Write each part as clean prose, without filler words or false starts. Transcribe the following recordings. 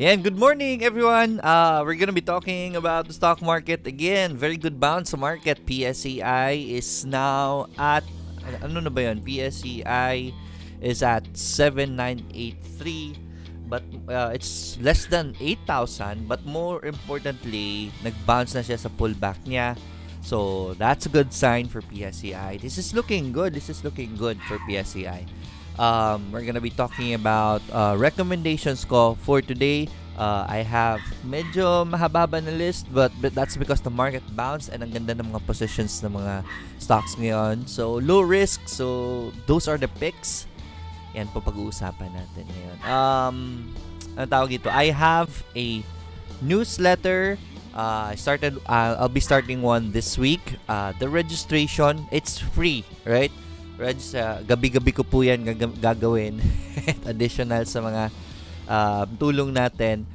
Yeah, good morning everyone. We're gonna be talking about the stock market again. Very good bounce market. PSEI is now at ano na ba yun? PSEI is at 7983, but it's less than 8,000. But more importantly, nag-bounce na siya sa pullback niya. So that's a good sign for PSEI. This is looking good. This is looking good for PSEI. We're gonna be talking about recommendations ko for today. I have medyo mahaba na list, but that's because the market bounced and ang ganda ng mga positions ng mga stocks ngayon. So low risk. So those are the picks. Yan po pag-uusapan natin ngayon. Ano tawag ito? I have a newsletter. I'll be starting one this week. The registration, it's free, right? Gabi-gabi ko po yan gagawin. Additional sa mga tulong natin.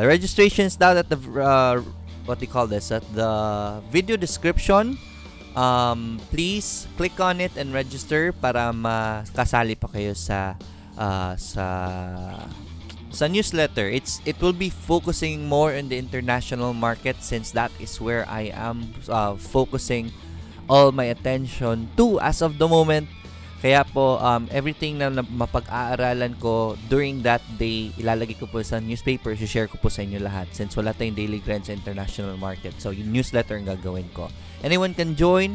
Registration's down at the what do you call this? At the video description. Please click on it and register para makasali pa kayo sa newsletter. It will be focusing more on the international market since that is where I am focusing all my attention to as of the moment. Kaya po everything na mapag-aaralan ko during that day, ilalagay ko po sa newspaper, share ko po sa inyo lahat since wala tayong daily grind sa international market. So yung newsletter ang gagawin ko. Anyone can join,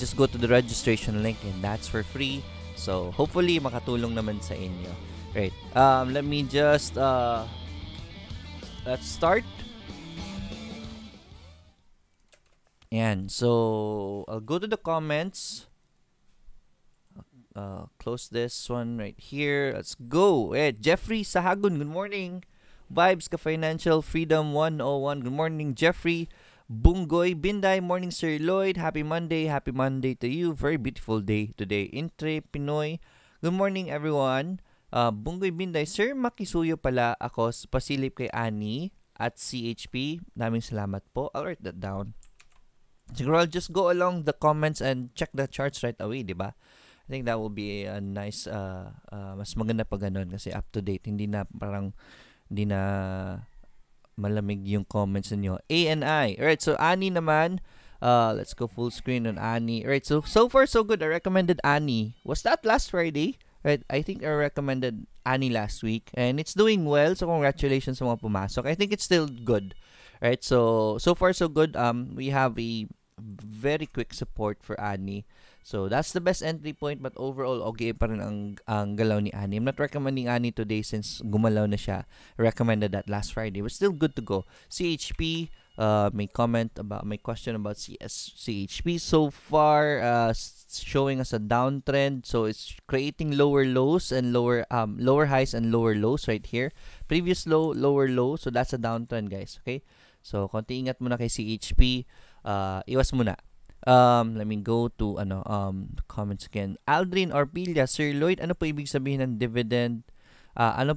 just go to the registration link and that's for free. So hopefully makatulong naman sa inyo. Right. Let me just let's start. And so I'll go to the comments. Close this one right here. Let's go. Jeffrey Sahagun, good morning. Vibes Ka Financial Freedom 101, good morning Jeffrey. Bungoy Binday, morning Sir Lloyd. Happy Monday to you. Very beautiful day today. Intre Pinoy, good morning everyone. Bungoy Binday, Sir Makisuyo pala ako, pasilip kay Annie at CHP. Daming salamat po. I'll write that down. Siguro I'll just go along the comments and check the charts right away, diba? I think that will be a nice, mas maganda pa ganun kasi up-to-date. Hindi na parang, hindi na malamig yung comments ninyo. ANI. Alright, so Annie naman. Let's go full screen on Annie. Alright, so far so good. I recommended Annie. Was that last Friday? Right, I think I recommended Annie last week. And it's doing well. So congratulations sa mga pumasok. I think it's still good. Right, so far so good. We have a very quick support for Annie, so that's the best entry point. But overall, okay pa rin ang galaw ni Annie. I'm not recommending Annie today since gumalaw na siya. I recommended that last Friday, but still good to go. CHP, my question about CHP so far, showing us a downtrend, so it's creating lower lows and lower highs and lower lows right here. Previous low, lower low, so that's a downtrend, guys. Okay, so konti ingat muna kay CHP, iwas muna. Let me go to comments again. Aldrin Orpilla, Sir Lloyd, ano po ibig sabihin ng dividend? Ano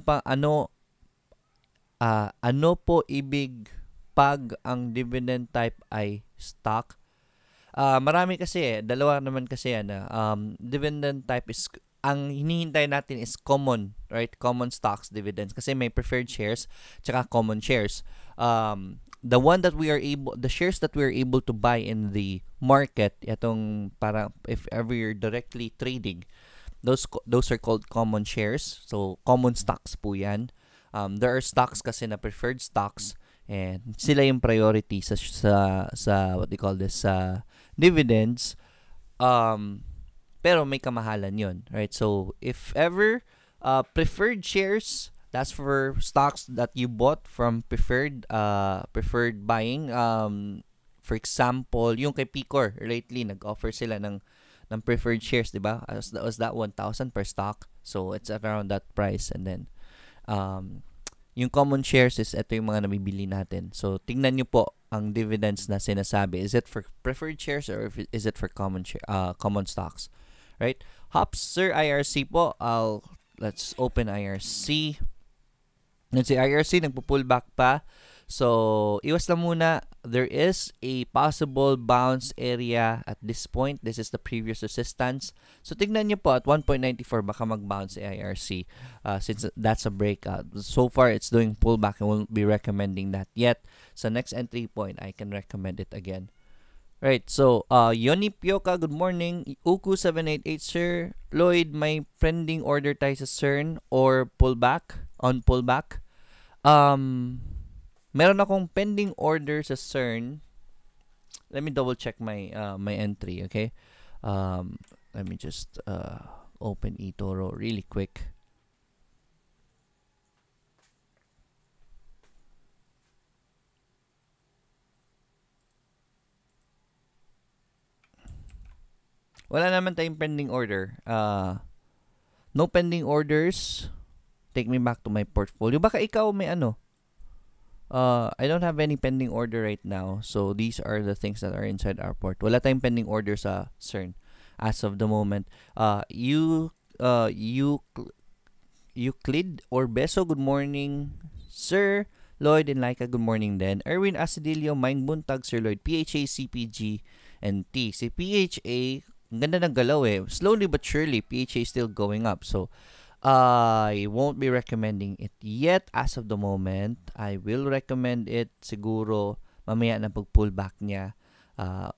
po ibig pag ang dividend type ay stock? Marami kasi, dalawa naman kasi yan. Dividend type is, ang hinihintay natin is common, right? Common stocks dividends kasi may preferred shares tsaka common shares. The one that we are able, the shares that we are able to buy in the market, itong para if ever you're directly trading, those are called common shares. So common stocks po yan. There are stocks kasi na preferred stocks. And sila yung priority sa what they call this, dividends. Pero may kamahalan yun, right? So if ever preferred shares, that's for stocks that you bought from preferred buying. For example, yung kay Picor lately nag-offer sila ng preferred shares, diba? Was that 1,000 per stock? So it's around that price, and then yung common shares is ito yung mga nabibili natin. So, tingnan nyo po ang dividends na sinasabi. Is it for preferred shares or is it for common stocks? Right? Hops, Sir IRC po. Let's open IRC. Let's see, IRC nagpo-pullback pa. So, iwas lang muna. There is a possible bounce area at this point. This is the previous resistance. So, tignan nyo po at 1.94 baka mag-bounce AIRC since that's a breakout. So far, it's doing pullback. I won't be recommending that yet. So, next entry point, I can recommend it again. Right, so, Yoni Pioka, good morning. Uku788, sir. Lloyd, may pending order tayo sa CERN or pullback, on pullback. Meron akong pending order sa CERN. Let me double check my my entry, okay? Let me just open eToro really quick. Wala naman tayong pending order. No pending orders. Take me back to my portfolio. Baka ikaw may ano. I don't have any pending order right now. So, these are the things that are inside our port. Wala tayong pending order sa CERN as of the moment. Euclid Orbeso, good morning, sir. Lloyd and Laika, good morning then. Erwin Asidilio, Maing Buntag, sir Lloyd. PHA, CPG, and T. Si PHA, ganda ng galaw eh. Slowly but surely, PHA is still going up. So, I won't be recommending it yet as of the moment. I will recommend it siguro mamaya na pag-pullback niya.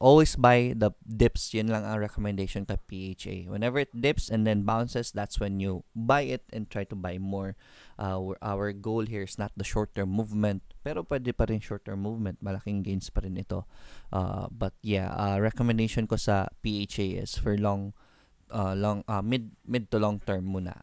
Always buy the dips. Yun lang ang recommendation ka PHA. Whenever it dips and then bounces, that's when you buy it and try to buy more. Our goal here is not the short-term movement. Pero pwede pa rin short-term movement. Malaking gains pa rin ito. But yeah, recommendation ko sa PHA is for long mid to long term muna.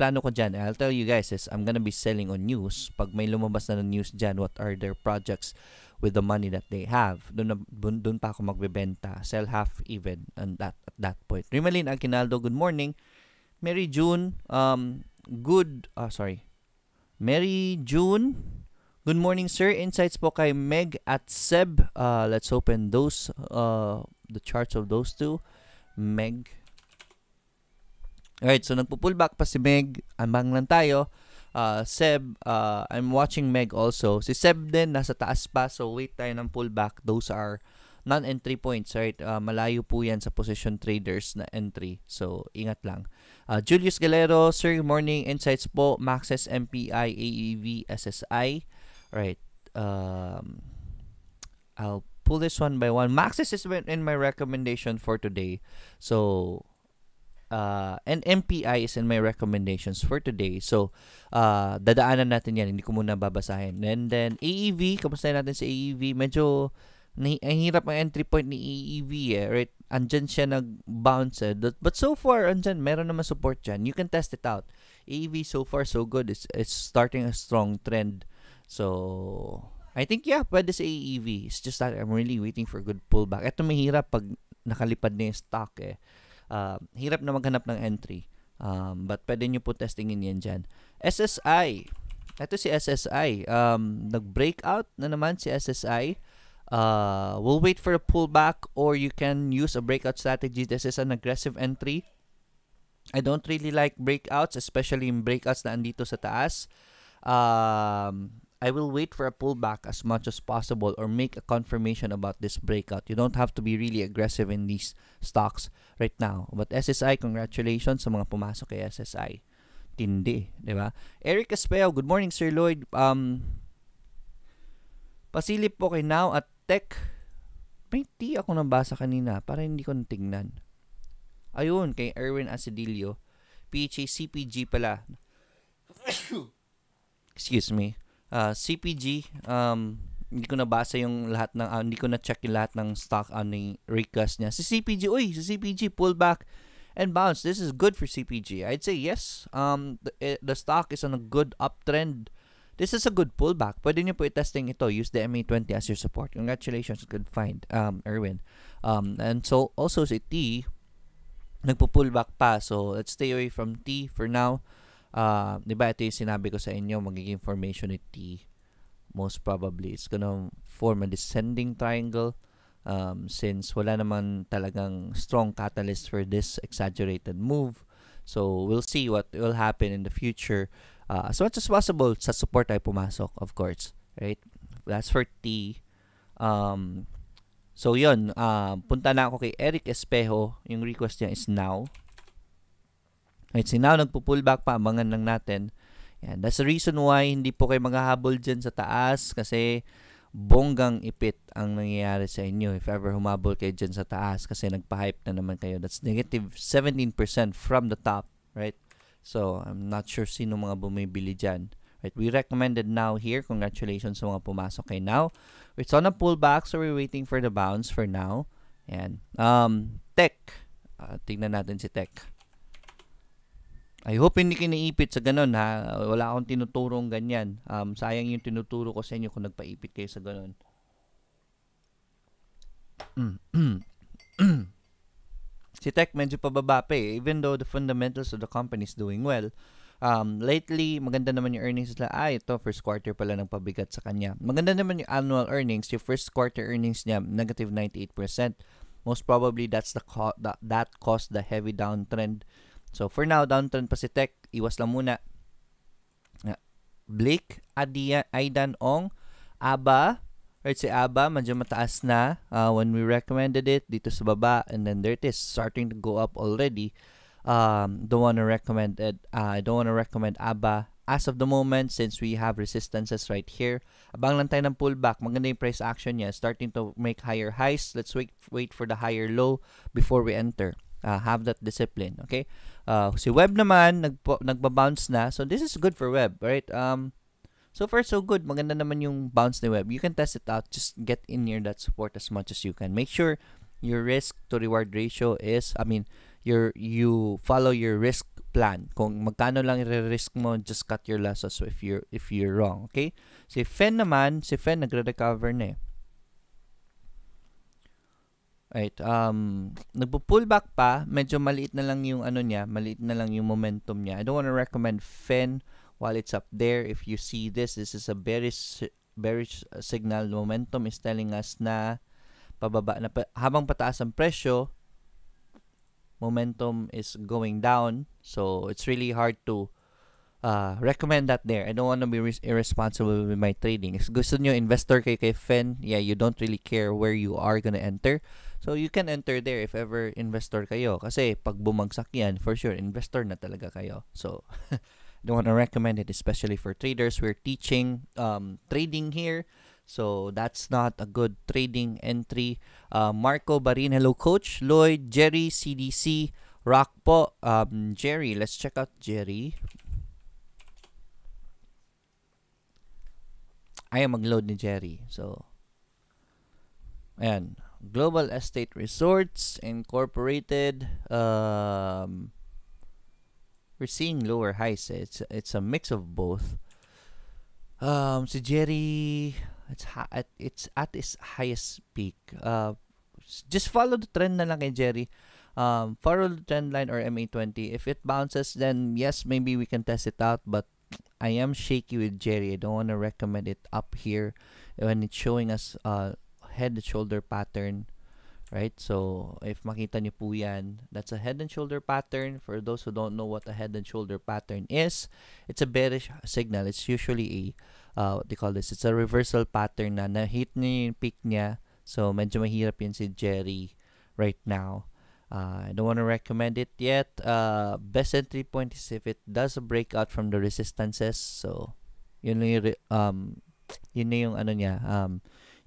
Plano ko dyan, I'll tell you guys is I'm gonna be selling on news. Pag may lumabas na news dyan, what are their projects with the money that they have. Doon pa ako magbebenta. Sell half even and that, at that point. Rimaline Aguinaldo, good morning. Mary June, Mary June, good morning sir. Insights po kay Meg at Seb. Let's open those, the charts of those two. Meg. Alright, so nagpo-pullback pa si Meg. Ambang lang tayo. Seb, I'm watching Meg also. Si Seb din, nasa taas pa. So, wait tayo ng pullback. Those are non-entry points, right? Malayo po yan sa position traders na entry. So, ingat lang. Julius Galero, sir, good morning. Insights po. Maxes, MPI, AEV, SSI. Alright. I'll pull this one by one. Maxes is in my recommendation for today. So, and MPI is in my recommendations for today. So, dadaanan natin yan. Hindi ko muna babasahin. And then, AEV. Kamusta natin sa AEV? Medyo ang hirap ang entry point ni AEV eh. Right? Andyan siya nag-bounce eh. But so far, andyan, meron naman support dyan. You can test it out. AEV so far so good. It's starting a strong trend. So, I think yeah, pwede sa AEV. It's just that I'm really waiting for good pullback. Ito may hirap pag nakalipad na yung stock eh. Hirap na maghanap ng entry. But pwede nyo po testingin yan dyan. SSI. Ito si SSI. Nag-breakout na naman si SSI. We'll wait for a pullback or you can use a breakout strategy. This is an aggressive entry. I don't really like breakouts, especially in breakouts na andito sa taas. I will wait for a pullback as much as possible or make a confirmation about this breakout. You don't have to be really aggressive in these stocks right now. But SSI, congratulations sa mga pumasok kay SSI. Tindi, di ba? Eric Espeo, good morning, Sir Lloyd. Pasilip po kay Now at Tech. May T ako nabasa kanina para hindi ko natignan. Ayun, kay Erwin Asidilio. PHA CPG pala. Excuse me. CPG, hindi ko nabasa yung lahat ng, hindi ko na-check yung lahat ng stock yung request niya. Si CPG, pullback and bounce. This is good for CPG. I'd say yes, the stock is on a good uptrend. This is a good pullback. Pwede niyo po i-testing ito. Use the MA20 as your support. Congratulations, good find, Erwin. And so, also si T, nagpo-pullback pa. So, let's stay away from T for now. Diba ito yung sinabi ko sa inyo, magiging formation ni T most probably it's gonna form a descending triangle since wala naman talagang strong catalyst for this exaggerated move, so we'll see what will happen in the future. As much as possible sa support ay pumasok, of course, right? That's for T. So yun, punta na ako kay Eric Espejo. Yung request niya is now. Right, so now nagpo-pullback pa, abangan lang natin. Yan, that's the reason why hindi po kayo maghahabol dyan sa taas kasi bonggang ipit ang nangyayari sa inyo if ever humabol kayo dyan sa taas kasi nagpa-hype na naman kayo. That's negative 17% from the top, right? So, I'm not sure sino mga bumibili dyan. Right, we recommended now here. Congratulations sa mga pumasok kay now. It's on a pullback so we're waiting for the bounce for now. Yan. Tech. Tignan natin si Tech. I hope hindi kiniipit sa ganun ha. Wala akong tinuturong ganyan. Sayang yung tinuturo ko sa inyo kung nagpaipit kayo sa ganun. Si Tech medyo pababa pa eh. Even though the fundamentals of the company is doing well. Lately, maganda naman yung earnings nila. Ito, first quarter pala ng pabigat sa kanya. Maganda naman yung annual earnings. Yung first quarter earnings niya, negative 98%. Most probably, that's that caused the heavy downtrend. So, for now, downtrend pa si Tech. Iwas lang muna. Blake, Aidan Ong, ABBA. Right, si ABBA, medyo mataas na when we recommended it dito sa baba. And then there it is, starting to go up already. Don't want to recommend it. I don't want to recommend ABBA as of the moment since we have resistances right here. Abang lang tayo ng pullback. Maganda yung price action niya. Starting to make higher highs. Let's wait for the higher low before we enter. Have that discipline, okay? Si Webb naman, nagbabounce na. So, this is good for Webb, right? So far, so good. Maganda naman yung bounce ni Webb. You can test it out. Just get in near that support as much as you can. Make sure your risk to reward ratio is, you follow your risk plan. Kung magkano lang i-risk mo, just cut your losses if you're wrong, okay? Si Fen naman, si Fen nagre-recover na eh. Right, nagpo-pullback pa, medyo maliit na lang yung ano niya, maliit na lang yung momentum niya. I don't want to recommend Fen while it's up there. If you see this, this is a bearish signal. Momentum is telling us na pababa na habang pataas ang presyo, momentum is going down. So, it's really hard to recommend that there. I don't want to be irresponsible with my trading. If gusto nyo investor kay Fen, yeah, you don't really care where you are gonna enter. So, you can enter there if ever investor kayo. Kasi pag bumagsak yan, for sure, investor na talaga kayo. So, I don't want to recommend it, especially for traders. We're teaching trading here. So, that's not a good trading entry. Marco Barin, hello coach. Lloyd, Jerry, CDC, Rock po. Jerry, let's check out Jerry. Ayaw mag-load ni Jerry. So, ayan. Global Estate Resorts Incorporated. We're seeing lower highs. It's a mix of both. Si Jerry, it's at its highest peak. Just follow the trend na lang kay Jerry. Follow the trend line or MA20. If it bounces, then yes, maybe we can test it out, but I am shaky with Jerry. I don't want to recommend it up here when it's showing us head and shoulder pattern, right? So, if makita niyo po yan, that's a head and shoulder pattern. For those who don't know what a head and shoulder pattern is, it's a bearish signal. It's usually a, what they call this, it's a reversal pattern na na-hit niya yung peak niya. So, medyo mahirap yun si Jerry right now. I don't want to recommend it yet. Best entry point is if it does a breakout from the resistances. So, yun yung ano niya,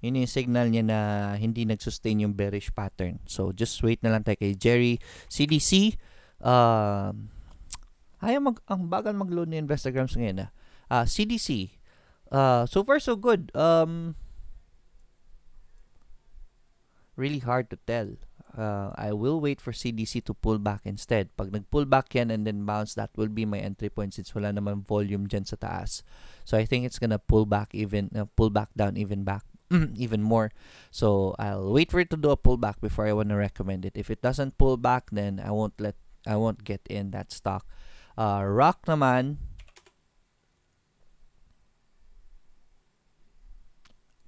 yun yung signal niya na hindi nag-sustain yung bearish pattern. So, just wait na lang tayo kay Jerry. CDC, ang bagal mag-load ni Instagrams ngayon. CDC, so far so good. Really hard to tell. I will wait for CDC to pull back instead. Pag nag-pull back yan and then bounce, that will be my entry point since wala naman volume dyan sa taas. So, I think it's gonna pull back even, pull back down even back, even more. So, I'll wait for it to do a pullback before I wanna recommend it. If it doesn't pull back, then I won't get in that stock. Rock naman,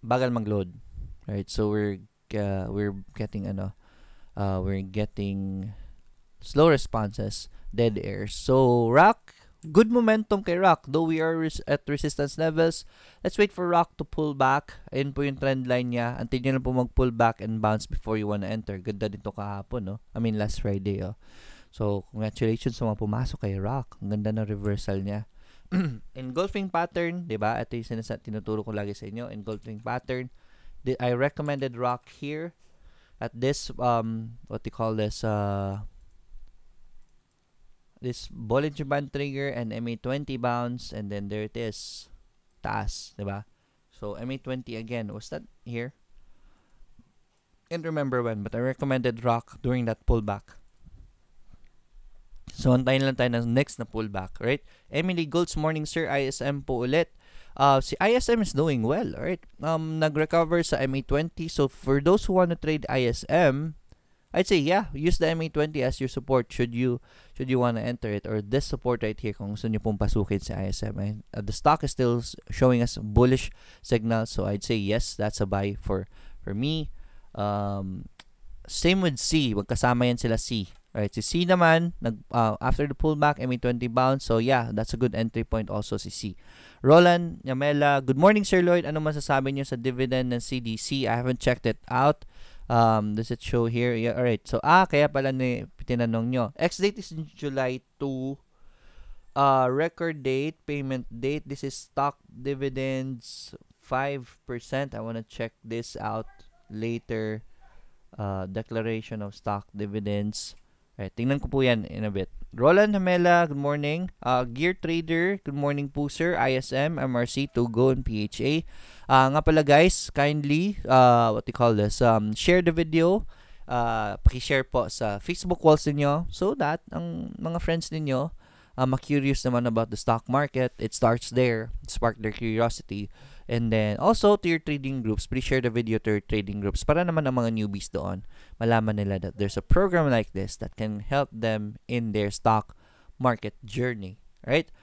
bagal mag-load. Alright, so we're getting ano, we're getting slow responses, dead air. So, Rock, good momentum kay Rock. Though we are at resistance levels, let's wait for Rock to pull back. Ayun po yung trend line niya. Until nyo lang po mag-pull back and bounce before you wanna enter. Ganda dito kahapon, no? I mean, last Friday, oh. So, congratulations sa mga pumasok kay Rock. Ang ganda ng reversal niya. Engulfing pattern, diba? Ito yung tinuturo ko lagi sa inyo, engulfing pattern. I recommended Rock here at this what they call this this Bollinger Band trigger and MA20 bounce, and then there it is, taas, diba? So MA20 again was that here? Can't remember when, but I recommended Rock during that pullback. So, antayin lang tayo ng next na pullback, right? Emily Golds, morning sir, ISM po ulit. Si ISM is doing well, alright? Nag-recover sa MA20. So, for those who want to trade ISM, I'd say, yeah, use the MA20 as your support should you want to enter it, or this support right here kung gusto nyo pong pasukin si ISM. And, the stock is still showing us bullish signals. So, I'd say, yes, that's a buy for me. Same with C. Magkasama yan sila C. Alright, si C naman, after the pullback, MA20 bounce. So, yeah, that's a good entry point also si C. Roland Yamela, good morning, Sir Lloyd. Ano masasabi niyo sa dividend ng CDC? I haven't checked it out. Does it show here? Yeah, alright. So, kaya pala tinanong nyo. Ex-date is July 2. Record date, payment date. This is stock dividends 5%. I want to check this out later. Declaration of stock dividends. Alright, tingnan ko po yan in a bit. Roland Hamela, good morning. Gear Trader, good morning po sir. ISM, MRC, Togo, and PHA. Nga pala guys, kindly, what do you call this? Share the video. Pakishare po sa Facebook walls ninyo so that ang mga friends ninyo ma-curious naman about the stock market. It starts there. Spark their curiosity. And then, also to your trading groups, please share the video to your trading groups para naman ang mga newbies doon, malaman nila that there's a program like this that can help them in their stock market journey. Alright?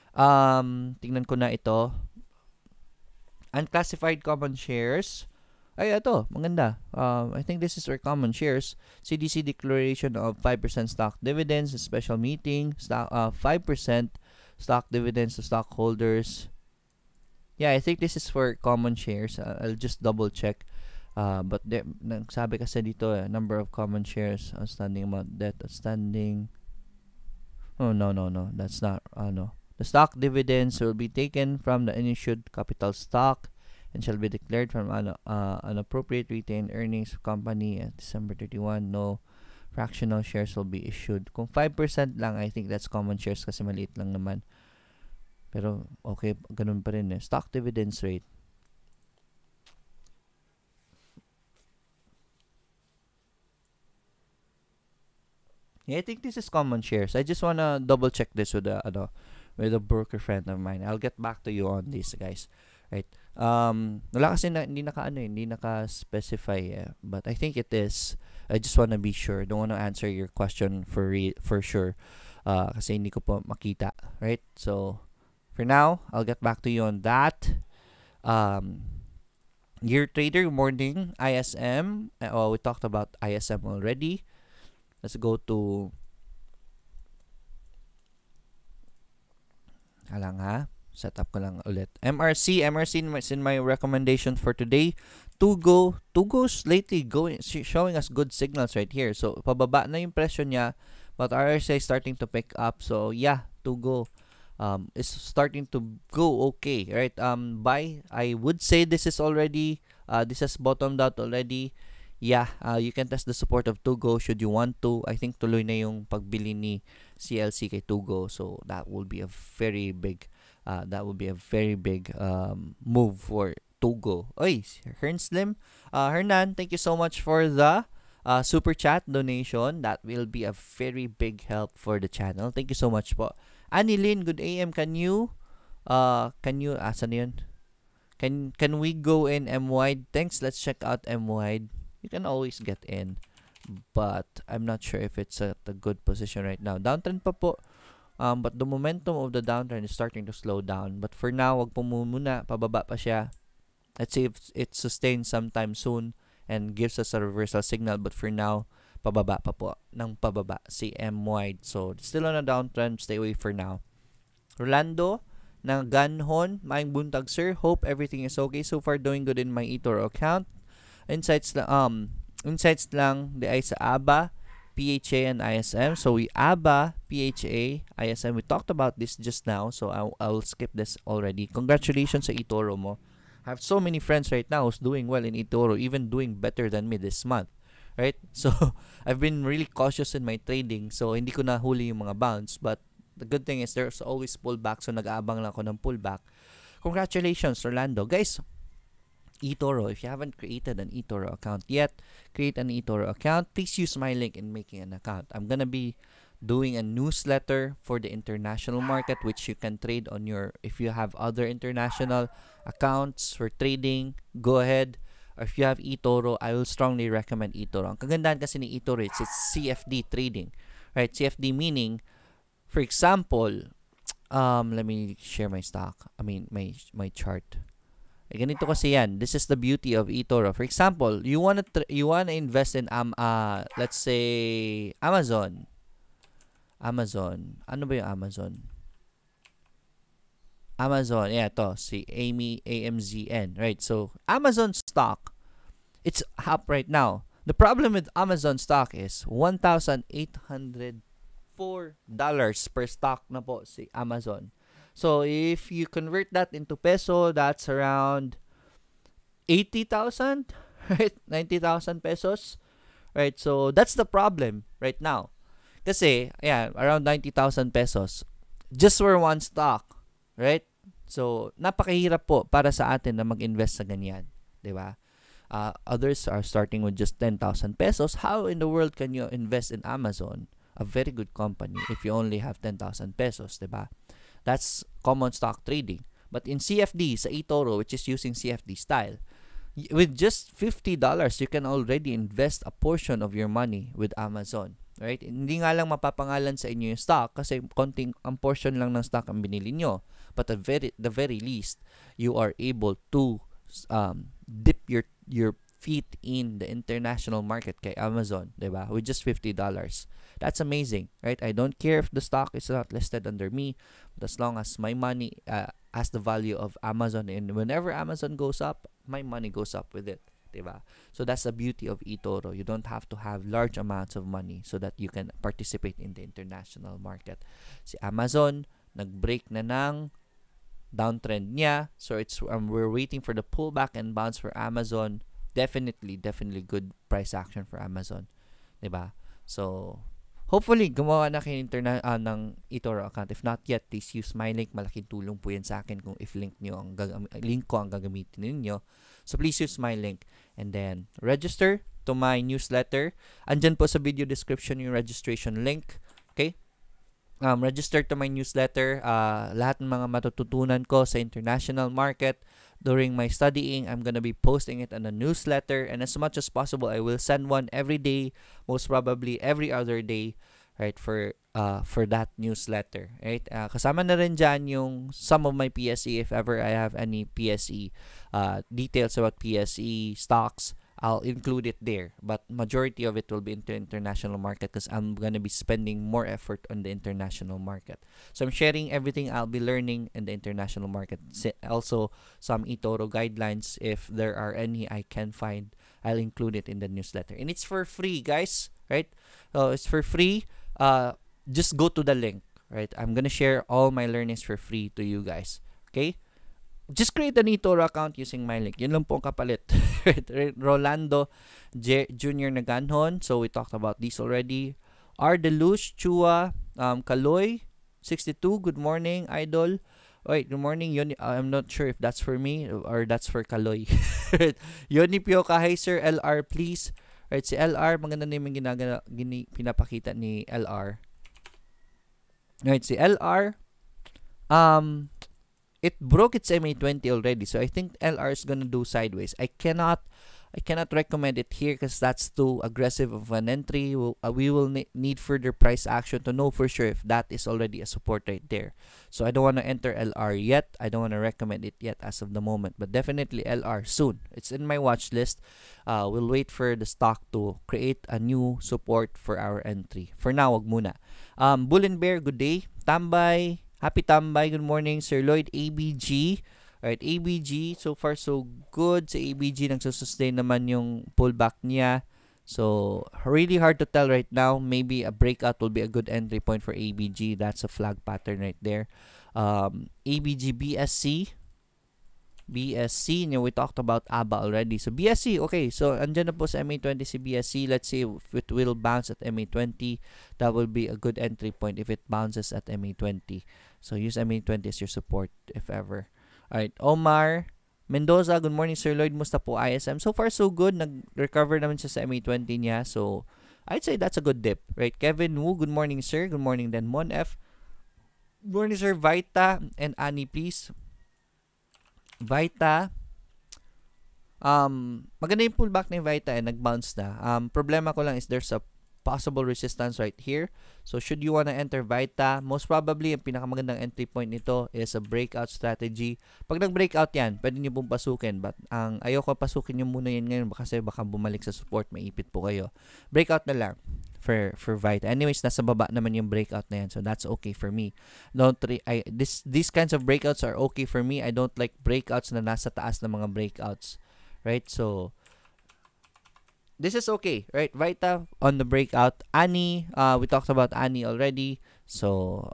Tingnan ko na ito. Unclassified common shares. Ay, ito. Maganda. I think this is for common shares. CDC declaration of 5% stock dividends, special meeting, 5% stock dividends to stockholders. Yeah, I think this is for common shares. I'll just double check. But nagsabi kasi dito number of common shares outstanding, amount debt outstanding. Oh no, that's not. No, the stock dividends will be taken from the unissued capital stock and shall be declared from an appropriate retained earnings company at December 31. No fractional shares will be issued. Kung 5% lang, I think that's common shares kasi maliit lang naman. Pero, okay, ganun pa rin eh. Stock dividends rate. Yeah, I think this is common shares. I just wanna double check this with a broker friend of mine. I'll get back to you on this, guys. Right? Wala kasi hindi naka-specify eh. But I think it is. I just wanna be sure. Don't wanna answer your question for sure. Kasi hindi ko po makita. Right? So, for now, I'll get back to you on that. Gear Trader, morning. ISM. Oh, we talked about ISM already. Let's go to... Alang ha. Set up ko lang ulit. MRC. MRC is in my recommendation for today. Togo. Togo's lately showing us good signals right here. So, pababa na yung presyo niya. But RSI is starting to pick up. So, yeah. Togo. It's starting to go okay, right? Buy. I would say this is already, this has bottomed out already. Yeah, you can test the support of Togo should you want to. I think tuloy na yung pagbili ni CLC kay Togo, so that will be a very big, move for Togo. Oy, Hern Slim, Hernan, thank you so much for the super chat donation. That will be a very big help for the channel. Thank you so much po. Annie Lynn, good AM. Can you, asan yun? Can we go in M-Wide? Thanks, let's check out M-Wide. You can always get in, but I'm not sure if it's at a good position right now. Downtrend pa po, but the momentum of the downtrend is starting to slow down. But for now, wag po muna, pababa pa siya. Let's see if it sustains sometime soon and gives us a reversal signal, but for now, pababa pa po ng pababa si M-Wide. So, still on a downtrend. Stay away for now. Rolando, ng Ganhon, maayong buntag sir. Hope everything is okay. So far doing good in my eToro account. Insights lang di ay sa ABBA, PHA and ISM. So we ABBA, PHA, ISM. We talked about this just now. So I'll skip this already. Congratulations sa eToro mo. I have so many friends right now who's doing well in eToro, even doing better than me this month. Right? So I've been really cautious in my trading. So hindi ko nahuli yung mga bounce, but the good thing is there's always pullback. So nag-aabang lang ako ng pullback. Congratulations, Orlando. Guys, eToro, if you haven't created an eToro account yet, create an eToro account. Please use my link in making an account. I'm gonna be doing a newsletter for the international market, which you can trade on your, if you have other international accounts for trading, go ahead. Or if you have eToro, I will strongly recommend eToro. Ang kagandahan kasi ni eToro, it's CFD trading. Right? CFD meaning, for example, let me share my stock. I mean, my chart. Eh, ganito kasi yan. This is the beauty of eToro. For example, you wanna invest in let's say Amazon. Ano ba yung Amazon? Amazon. Yeah, to si Amy AMZN. Right. So Amazon stock, it's up right now. The problem with Amazon stock is $1,804 per stock na po si Amazon. So if you convert that into peso, that's around 80,000, right? 90,000 pesos, right? So that's the problem right now. Kasi, yeah, around 90,000 pesos just for one stock, right? So napakahirap po para sa atin na mag-invest sa ganyan, di ba? Others are starting with just 10,000 pesos. How in the world can you invest in Amazon, a very good company, if you only have 10,000 pesos, diba? That's common stock trading. But in CFD, sa eToro, which is using CFD style, with just $50, you can already invest a portion of your money with Amazon, right? Hindi nga lang mapapangalan sa inyo yung stock kasi konting ang portion lang ng stock ang binili nyo. But at the very least, you are able to dip your feet in the international market kay Amazon, diba? With just $50. That's amazing, right? I don't care if the stock is not listed under me, but as long as my money has the value of Amazon, and whenever Amazon goes up, my money goes up with it, diba? So that's the beauty of eToro. You don't have to have large amounts of money so that you can participate in the international market. Si Amazon, nag-break na ng downtrend niya, so it's we're waiting for the pullback and bounce for Amazon. Definitely good price action for Amazon, diba? So hopefully, gumawa na kayo ng eToro account. If not yet, please use my link. Malaking tulong po yan sa akin kung if link ko ang gagamitin ninyo. So please use my link and then register to my newsletter. Andyan po sa video description yung registration link. Okay? Register to my newsletter. Lahat ng mga matututunan ko sa international market during my studying, I'm gonna be posting it on a newsletter, and as much as possible, I will send one every day, most probably every other day, right? For that newsletter, right? Kasama na rin dyan yung some of my PSE, if ever I have any PSE details about PSE stocks, I'll include it there. But majority of it will be into international market because I'm gonna be spending more effort on the international market. So I'm sharing everything I'll be learning in the international market. Also, some eToro guidelines, if there are any I can find, I'll include it in the newsletter. And it's for free, guys, right? So it's for free. Just go to the link, right? I'm gonna share all my learnings for free to you guys, okay? Just create an eToro account using my link. Yun lang po ang kapalit. Rolando Jr. Naganhon. So we talked about these already. R. Delush, Chua, Kaloy, 62. Good morning, Idol. Wait, good morning, Yoni. I'm not sure if that's for me or that's for Kaloy. Yoni Pioka, hi sir. LR, please. Right, si LR, maganda na yung pinapakita ni LR. Right, si LR, it broke its MA20 already, so I think LR is gonna do sideways. I cannot recommend it here because that's too aggressive of an entry. We will need further price action to know for sure if that is already a support right there. So I don't want to enter LR yet. I don't want to recommend it yet as of the moment, but definitely LR soon. It's in my watch list. We'll wait for the stock to create a new support for our entry. For now, wag muna. Bull and Bear, good day. Tambay, Happy tambay. Good morning, Sir Lloyd. ABG. Alright, ABG, so far so good. Sa ABG, nagsusustain naman yung pullback niya. So, really hard to tell right now. Maybe a breakout will be a good entry point for ABG. That's a flag pattern right there. ABG, BSC. BSC, we talked about ABBA already. So, BSC, okay. So, andyan na po sa MA20 si BSC. Let's see if it will bounce at MA20. That will be a good entry point if it bounces at MA20. So, use MA20 as your support if ever. Alright, Omar Mendoza, good morning Sir Lloyd, musta po ISM? So far so good, nag-recover naman siya sa MA20 niya, so I'd say that's a good dip, right? Kevin Wu, good morning sir, good morning then Mon F. Good morning sir, VITA and Annie please. VITA, maganda yung pullback na yung VITA eh, nag-bounce na. Problema ko lang is there's a possible resistance right here. So, should you want to enter VITA, most probably, ang pinakamagandang entry point nito is a breakout strategy. Pag nag-breakout yan, pwede nyo pong pasukin. But, ang ayoko pasukin nyo muna yan ngayon kasi baka bumalik sa support, maipit po kayo. Breakout na lang for VITA. Anyways, nasa baba naman yung breakout na yan. So, that's okay for me. These kinds of breakouts are okay for me. I don't like breakouts na nasa taas na mga breakouts. Right? So, this is okay, right? VITA on the breakout. Annie, we talked about Annie already. So,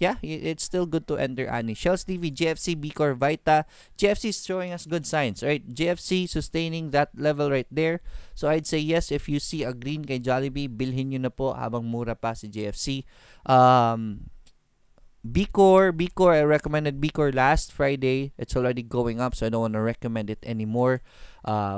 yeah, it's still good to enter Annie. Shells TV, GFC, BCor, VITA. GFC is showing us good signs, right? GFC sustaining that level right there. So, I'd say yes, if you see a green kay Jollibee, bilhin nyo na po habang mura pa si GFC. BCor, I recommended BCor last Friday. It's already going up, so I don't want to recommend it anymore.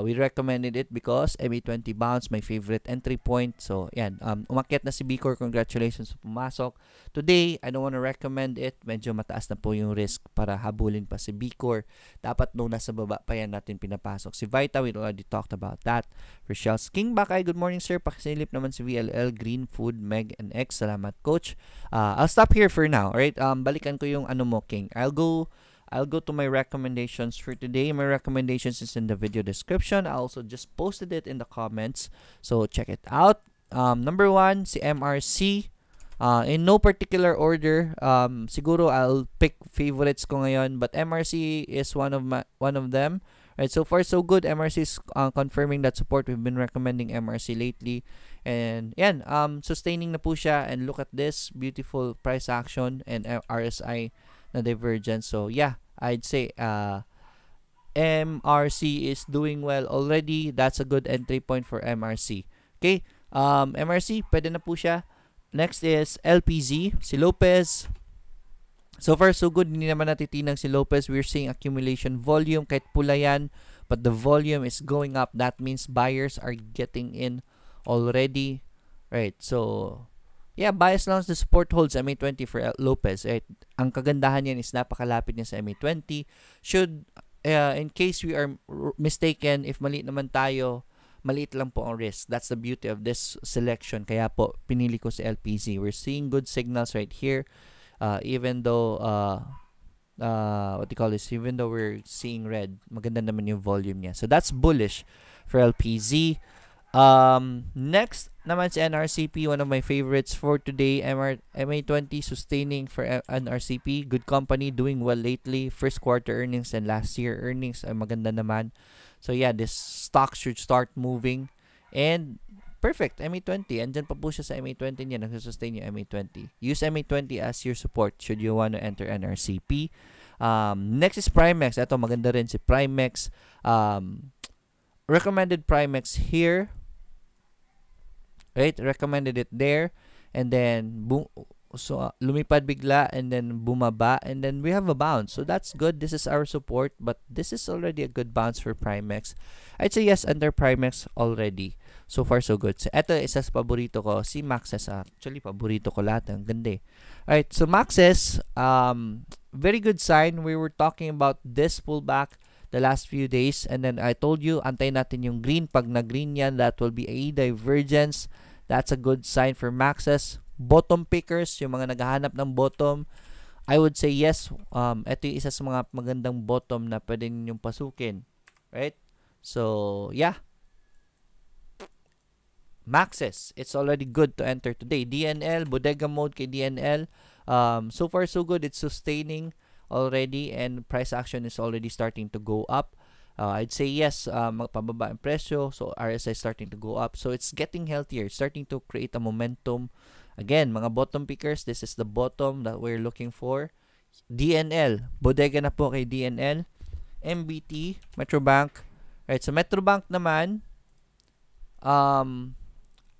We recommended it because MA20 bounce, my favorite entry point. So, yan. Umakyat na si BCor. Congratulations pumasok. Today, I don't want to recommend it. Medyo mataas na po yung risk para habulin pa si BCor. Dapat nung nasa baba pa yan natin pinapasok. Si VITA, we already talked about that. Rochelle's King Bakay, good morning, sir. Pakisilip naman si VLL, Green, Food, Meg, and X. Salamat, Coach. I'll stop here for now, alright? Balikan ko yung ano mo, King. I'll go to my recommendations for today. My recommendations is in the video description. I also just posted it in the comments. So, check it out. Number one, si MRC. In no particular order, siguro I'll pick favorites ko ngayon. But MRC is one of them. Right, so far, so good. MRC is confirming that support. We've been recommending MRC lately. And, yan, sustaining na po siya. And look at this beautiful price action and RSI na divergence. So, yeah. I'd say MRC is doing well already. That's a good entry point for MRC. Okay? MRC, pwede na po siya. Next is LPZ, si Lopez. So far, so good. Hindi naman natitinang si Lopez. We're seeing accumulation volume. Kahit pula yan, but the volume is going up. That means buyers are getting in already. Right? So, yeah, buy as long as the support holds MA20 for Lopez. Right? Ang kagandahan niyan is napakalapit niya sa MA20. Should, in case we are mistaken, if maliit naman tayo, maliit lang po ang risk. That's the beauty of this selection. Kaya po, pinili ko si LPZ. We're seeing good signals right here. Even though, even though we're seeing red, maganda naman yung volume niya. So, that's bullish for LPZ. Next naman si NRCP, one of my favorites for today. MA20 sustaining for NRCP. Good company, doing well lately. First quarter earnings and last year earnings ay maganda naman. So yeah, this stock should start moving. And perfect, MA20. Andyan pa po siya sa MA20 niya. Nagsustain yung MA20. Use MA20 as your support should you want to enter NRCP. Next is PrimeX. Ito, maganda rin si PrimeX. Recommended PrimeX here. Right? Recommended it there. And then, lumipad bigla and then bumaba. And then, we have a bounce. So, that's good. This is our support. But this is already a good bounce for PrimeX. I'd say yes, under PrimeX already. So far, so good. So, ito isa sa paborito ko. Si Maxes. Actually, paborito ko lahat. Ang ganda eh. Alright. So, Maxes, very good sign. We were talking about this pullback the last few days. And then, I told you, antayin natin yung green. Pag na-green yan, that will be a divergence. That's a good sign for Maxes. Bottom pickers, yung mga naghahanap ng bottom, I would say yes. Ito yung isa sa mga magandang bottom na pwede ninyong pasukin. Right? So, yeah. Maxes, it's already good to enter today. DNL, bodega mode kay DNL. So far so good, it's sustaining already and price action is already starting to go up. I'd say yes, pababa ang presyo, so RSI starting to go up. So it's getting healthier, it's starting to create a momentum. Again, mga bottom pickers, this is the bottom that we're looking for. DNL, bodega na po kay DNL. MBT, Metrobank. Alright, so Metrobank naman,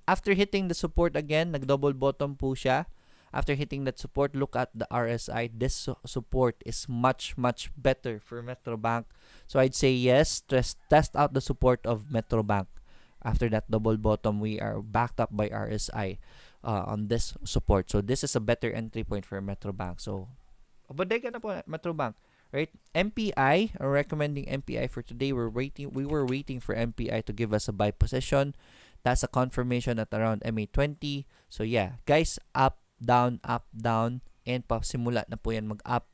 after hitting the support again, nag-double bottom po siya. After hitting that support, look at the RSI. This support is much, much better for Metrobank. So I'd say yes, test out the support of Metrobank. After that double bottom, we are backed up by RSI on this support. So this is a better entry point for Metrobank. So, bodega na po Metrobank, right? MPI, I'm recommending MPI for today. We were waiting for MPI to give us a buy position. That's a confirmation at around MA20. So yeah, guys, up, down, up, down, and pasimula na po yan mag-up.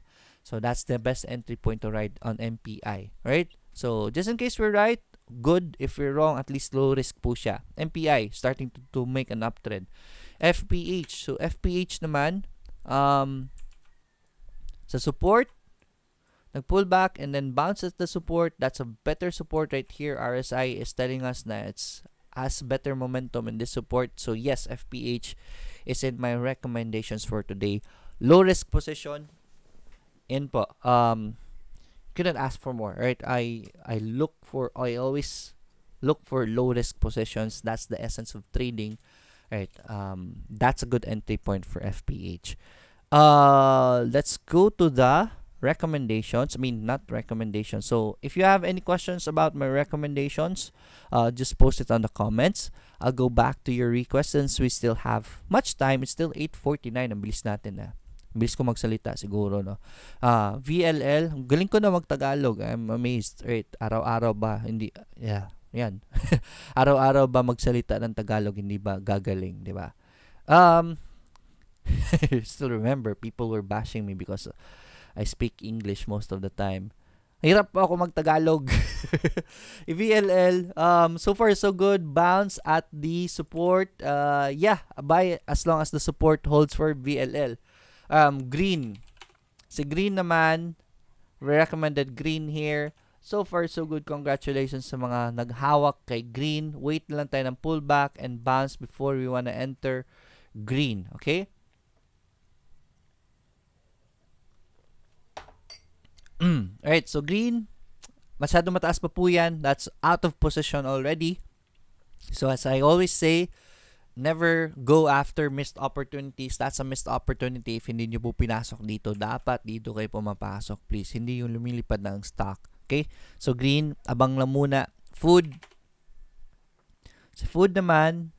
So that's the best entry point to ride on MPI, right? So just in case we're right, good. If we're wrong, at least low risk po siya. MPI starting to make an uptrend. FPH, so FPH naman, sa support, nag-pull back and then bounces the support. That's a better support right here. RSI is telling us na it's has better momentum in this support. So yes, FPH is in my recommendations for today. Low risk position. In po. Couldn't ask for more, right? I always look for low risk positions. That's the essence of trading, right? That's a good entry point for FPH. Let's go to the recommendations. I mean, not recommendations. So if you have any questions about my recommendations, just post it on the comments. I'll go back to your requests since we still have much time. It's still 8:49. Ang bilis natin na. Bilis ko magsalita siguro, no? VLL. Galing ko na magtagalog. I'm amazed, right? Araw-araw ba? Hindi. Yeah. Yan. Araw-araw ba magsalita ng Tagalog? Hindi ba gagaling? Di ba? Still remember, people were bashing me because I speak English most of the time. Hirap pa ako mag-Tagalog. VLL, so far so good. Bounce at the support. Yeah, buy as long as the support holds for VLL. Green. Si Green naman, we recommended Green here. So far so good. Congratulations sa mga naghawak kay Green. Wait lang tayo ng pullback and bounce before we wanna enter Green. Okay? Alright, so Green, masyado mataas pa po yan. That's out of position already. So as I always say, never go after missed opportunities. That's a missed opportunity. If hindi nyo po pinasok dito, dapat dito kayo pumapasok, please. Hindi yung lumilipad ng stock. Okay? So Green, abang lang muna. Food. Sa Food naman,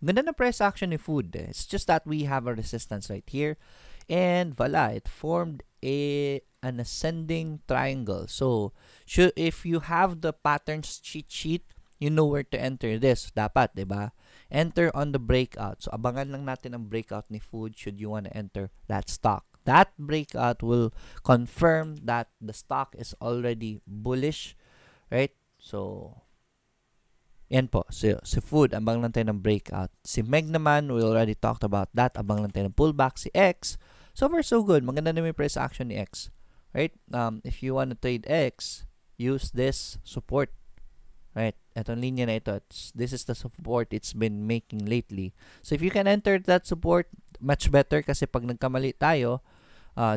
ganda na price action ni Food. It's just that we have a resistance right here. And voila, it formed an ascending triangle. So, if you have the patterns cheat sheet, you know where to enter this. Dapat, diba? Enter on the breakout. So, abangan lang natin ang breakout ni Food should you want to enter that stock. That breakout will confirm that the stock is already bullish, right? So, yan po. Si Food, abang lang tayo ng breakout. Si Meg naman, we already talked about that. Abang lang tayo ng pullback. Si X, so far so good. Maganda na may price action ni X. Right? If you want to trade X, use this support. Right? Itong linya na ito. This is the support it's been making lately. So if you can enter that support, much better kasi pag nagkamali tayo,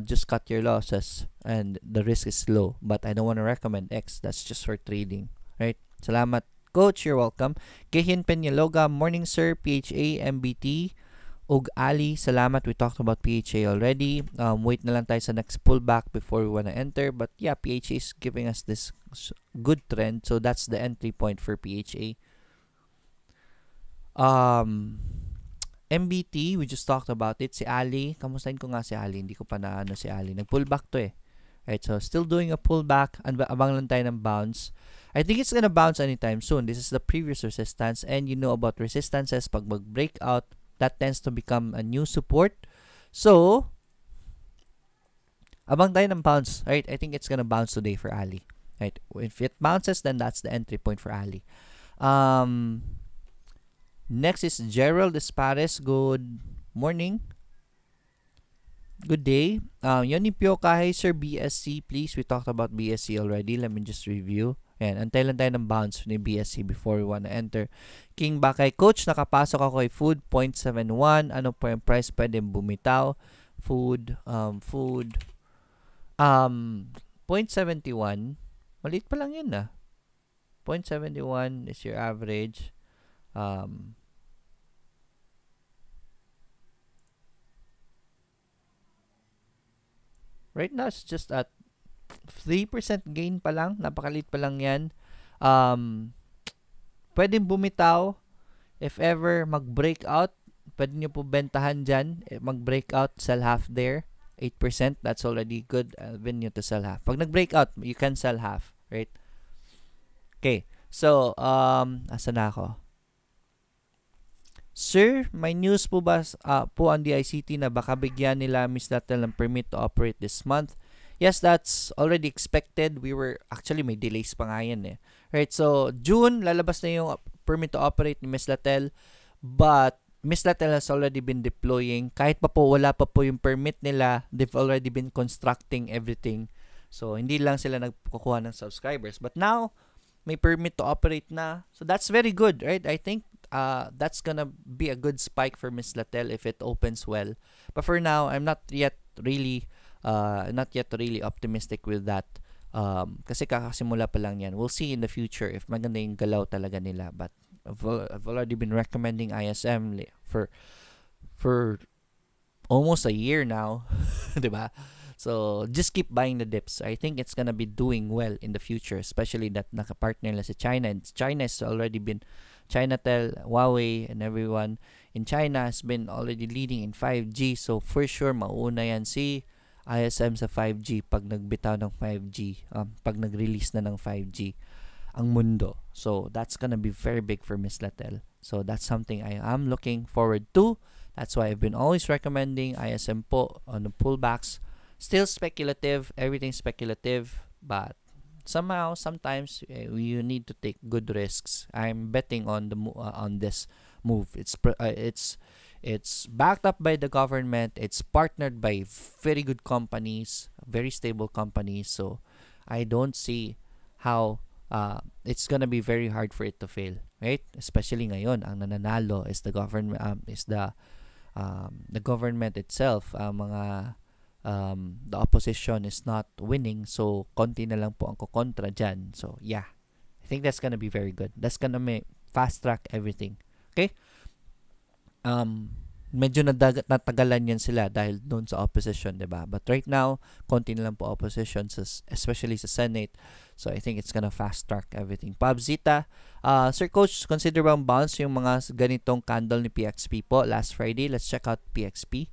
just cut your losses and the risk is low. But I don't want to recommend X. That's just for trading. Right? Salamat. Coach, you're welcome. Kehin Penyaloga, morning sir, PHA, MBT, Ug Ali, salamat. We talked about PHA already. Wait na lang tayo sa next pullback before we wanna enter. But yeah, PHA is giving us this good trend. So that's the entry point for PHA. MBT, we just talked about it. Si Ali, kamustahin ko nga si Ali. Hindi ko pa naano si Ali. Nag-pullback to eh. Alright, so still doing a pullback. Abang lang tayo ng bounce. I think it's gonna bounce anytime soon. This is the previous resistance, and you know about resistances. Pag mag-breakout, that tends to become a new support. So, abang tayo ng bounce. Right? I think it's gonna bounce today for Ali. Right? If it bounces, then that's the entry point for Ali. Next is Gerald Espares. Good morning. Good day. Yoni Pioka, hi Sir BSC, please. We talked about BSC already. Let me just review. Ayan, antay lang tayo ng bounce ni BSC before we wanna enter. King Bakay, Coach, nakapasok ako kay Food, 0.71. Ano po yung price pwede bumitaw? Food, Food, 0.71. Maliit pa lang yun ah. 0.71 is your average. Right now, it's just at 3% gain pa lang. Napakalit pa lang yan. Pwedeng bumitaw. If ever mag-breakout, pwede nyo po bentahan dyan. Mag-breakout, sell half there. 8%, that's already good venue to sell half. Pag nag-breakout, you can sell half. Right? Okay. So, asa na ako? Sir, may news po ba po on the ICT na baka bigyan nila Ms. Natal ng permit to operate this month? Yes, that's already expected. We were, actually may delays pa nga yan eh. Right, so June, lalabas na yung permit to operate ni Ms. Natal. But Ms. Natal has already been deploying. Kahit pa po wala pa po yung permit nila, they've already been constructing everything. So hindi lang sila nagkukuha ng subscribers. But now, may permit to operate na. So that's very good, right? I think that's gonna be a good spike for Ms. Latel if it opens well. But for now, I'm not yet really optimistic with that. Kasi kakasimula pa lang yan. We'll see in the future if maganda yung galaw talaga nila. But I've already been recommending ISM for almost a year now, diba? So just keep buying the dips. I think it's gonna be doing well in the future, especially that nakapartner nila sa China. And China has already been. Chinatel, Huawei, and everyone in China has been already leading in 5G. So, for sure, mauna yan si ISM sa 5G pag nagbitaw ng 5G, pag nag-release na ng 5G ang mundo. So, that's gonna be very big for Ms. Latel. So, that's something I am looking forward to. That's why I've been always recommending ISM po on the pullbacks. Still speculative, everything's speculative, but somehow, sometimes you need to take good risks. I'm betting on the on this move. It's backed up by the government. It's partnered by very good companies, very stable companies. So I don't see how it's gonna be very hard for it to fail, right? Especially ngayon, ang nananalo is the government. Is the government itself. Mga the opposition is not winning, so konti na lang po ang kukontra dyan. So yeah, I think that's gonna be very good. That's gonna may fast track everything. Okay, medyo natagalan yan sila dahil doon sa opposition, diba? But right now, konti na lang po opposition, especially sa Senate. So I think it's gonna fast track everything. Pabzita, Sir Coach, consider bang bounce yung mga ganitong candle ni PXP po last Friday? Let's check out PXP.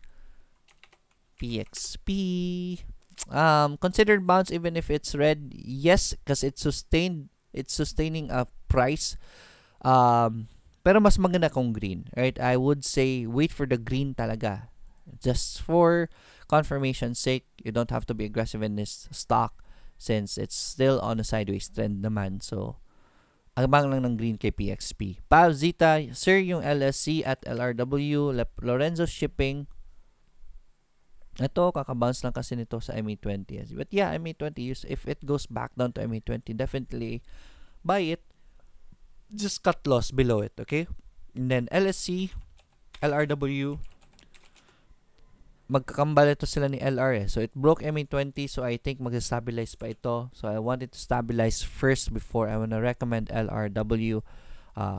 Considered bounce even if it's red. Yes, because it's sustained. It's sustaining a price. Pero mas maganda kung green, right? I would say wait for the green talaga. Just for confirmation's sake, you don't have to be aggressive in this stock since it's still on a sideways trend naman. So, abang lang ng green kay PXP. Pal Zita, Sir, yung LSC at LRW, Lorenzo Shipping. Ito, kakabounce lang kasi nito sa MA20. But yeah, MA20, if it goes back down to MA20, definitely buy it. Just cut loss below it, okay? And then LSC, LRW, magkakambal ito sila ni LR eh. So it broke MA20, so I think mag-stabilize pa ito. So I want it to stabilize first before I want to recommend LRW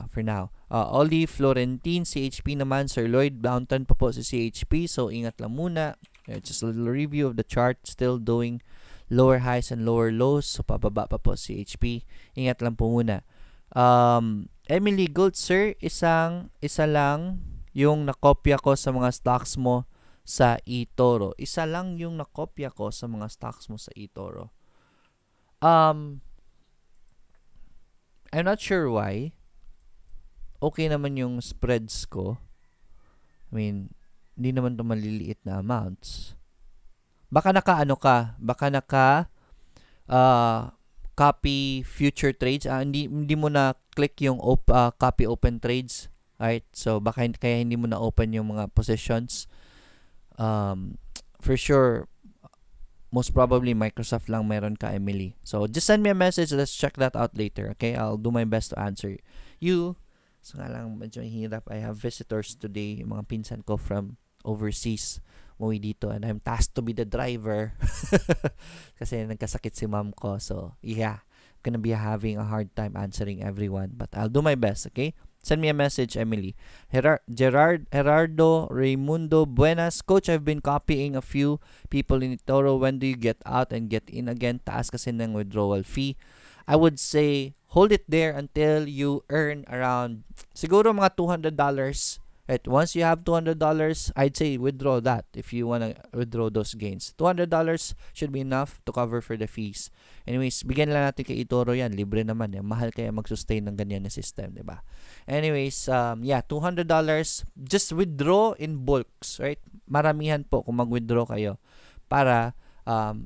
for now. Oli, Florentine, CHP naman, Sir Lloyd, Downton pa po si CHP. So ingat lang muna. Just a little review of the chart. Still doing lower highs and lower lows. So, pababa pa po si HP. Ingat lang po muna. Emily Gold, Sir, isa lang yung nakopya ko sa mga stocks mo sa eToro. Isa lang yung nakopya ko sa mga stocks mo sa eToro. I'm not sure why. Okay naman yung spreads ko. I mean, hindi naman ito maliliit na amounts. Baka naka copy future trades. Hindi mo na click yung copy open trades. Alright? So, baka kaya hindi mo na open yung mga positions. for sure, most probably Microsoft lang meron ka, Emily. So just send me a message. Let's check that out later. Okay, I'll do my best to answer you. So nga lang, medyo hirap. I have visitors today, yung mga pinsan ko from overseas, umuwi dito, and I'm tasked to be the driver. Kasi nagkasakit si mom ko. So yeah, I'm gonna be having a hard time answering everyone, but I'll do my best, okay? Send me a message, Emily. Gerardo Raimundo, buenas. Coach, I've been copying a few people in Toro. When do you get out and get in again? Taas kasi ng withdrawal fee. I would say, hold it there until you earn around, siguro mga $200. Right? Once you have $200, I'd say withdraw that if you want to withdraw those gains. $200 should be enough to cover for the fees. Anyways, bigyan lang natin kay Itoro yan. Libre naman. Eh. Mahal kaya mag-sustain ng ganyan na system, di ba? Anyways, yeah, $200. Just withdraw in bulks, right? Maramihan po kung mag-withdraw kayo para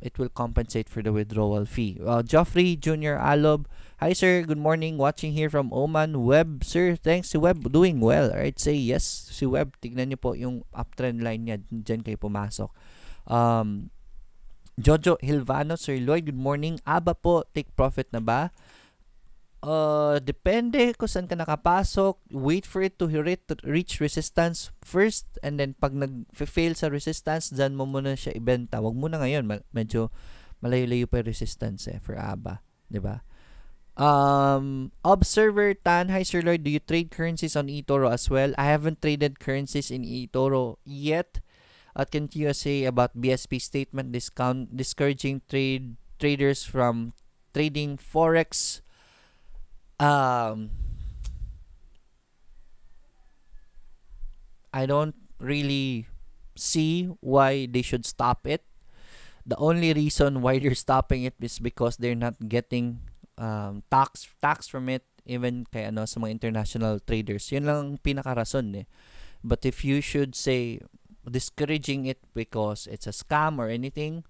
it will compensate for the withdrawal fee. Joffrey Jr. Alob, hi sir, good morning. Watching here from Oman. Webb, sir, thanks. Si Webb doing well, right? Say yes, si Webb. Tignan niyo po yung uptrend line niya. Diyan kayo pumasok. Jojo Hilvano, Sir Lloyd, good morning. ABBA po, take profit na ba? Depende kung saan ka nakapasok. Wait for it to reach resistance first, and then pag nag-fail sa resistance, dyan mo muna siya ibenta. Wag muna ngayon. Medyo malayo-layo pa yung resistance eh, for ABBA. Diba? Observer Tan, hi Sir Lloyd, do you trade currencies on eToro as well? I haven't traded currencies in eToro yet. At can you say about BSP statement discount discouraging traders from trading forex? I don't really see why they should stop it. The only reason why they're stopping it is because they're not getting tax from it, even kay ano sa mga international traders. Yun lang ang pinakarason eh. But if you should say discouraging it because it's a scam or anything,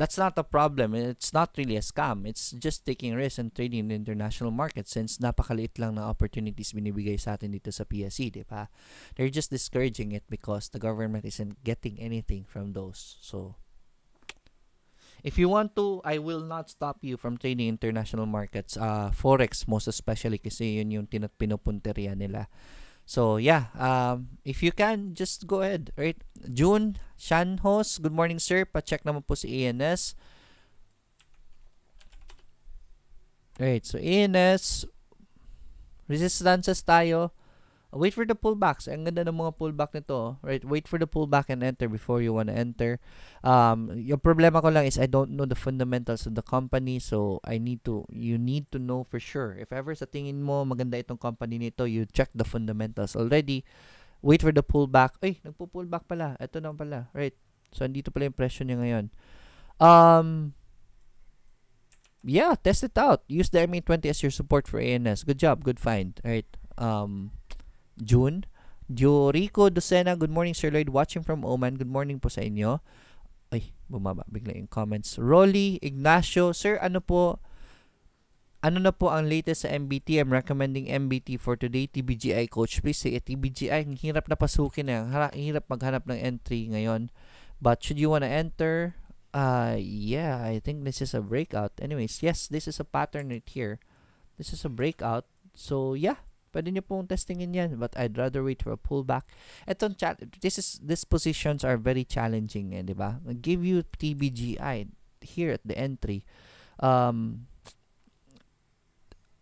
that's not a problem. It's not really a scam. It's just taking risks and trading in the international market, since napakaliit lang na opportunities binibigay sa atin dito sa PSE, diba? They're just discouraging it because the government isn't getting anything from those. So, if you want to, I will not stop you from trading international markets. Forex most especially, kasi yun yung pinupunterian nila. So yeah, if you can, just go ahead, right? June Shanhos, good morning sir. Pa-check naman po si ANS. Alright, so ANS, resistances tayo. Wait for the pullbacks. Ang ganda ng mga pullback nito, right? Wait for the pullback and enter before you want to enter. Yung problema ko lang is I don't know the fundamentals of the company, so you need to know for sure. If ever sa tingin mo maganda itong company nito, you check the fundamentals already. Wait for the pullback. Ay, nagpo-pullback pala. Ito na pala, right? So andito pala yung presyo niya ngayon. Yeah, test it out. Use the MA20 as your support for ANS. Good job, good find. Right? June Diorico Docena, good morning Sir Lloyd, watching from Oman. Good morning po sa inyo. Ay, bumaba bigla yung comments. Rolly Ignacio, sir, ano na po ang latest sa MBT? I'm recommending MBT for today. TBGI coach, please say TBGI. Ang hirap na pasukin eh. Ang hirap maghanap ng entry ngayon. But should you wanna enter? Yeah, I think this is a breakout. Anyways, yes, this is a pattern right here. This is a breakout. So yeah, pwede nyo pong testingin yan, but I'd rather wait for a pullback. Etong these positions are very challenging, eh, di ba? Give you TBGI here at the entry.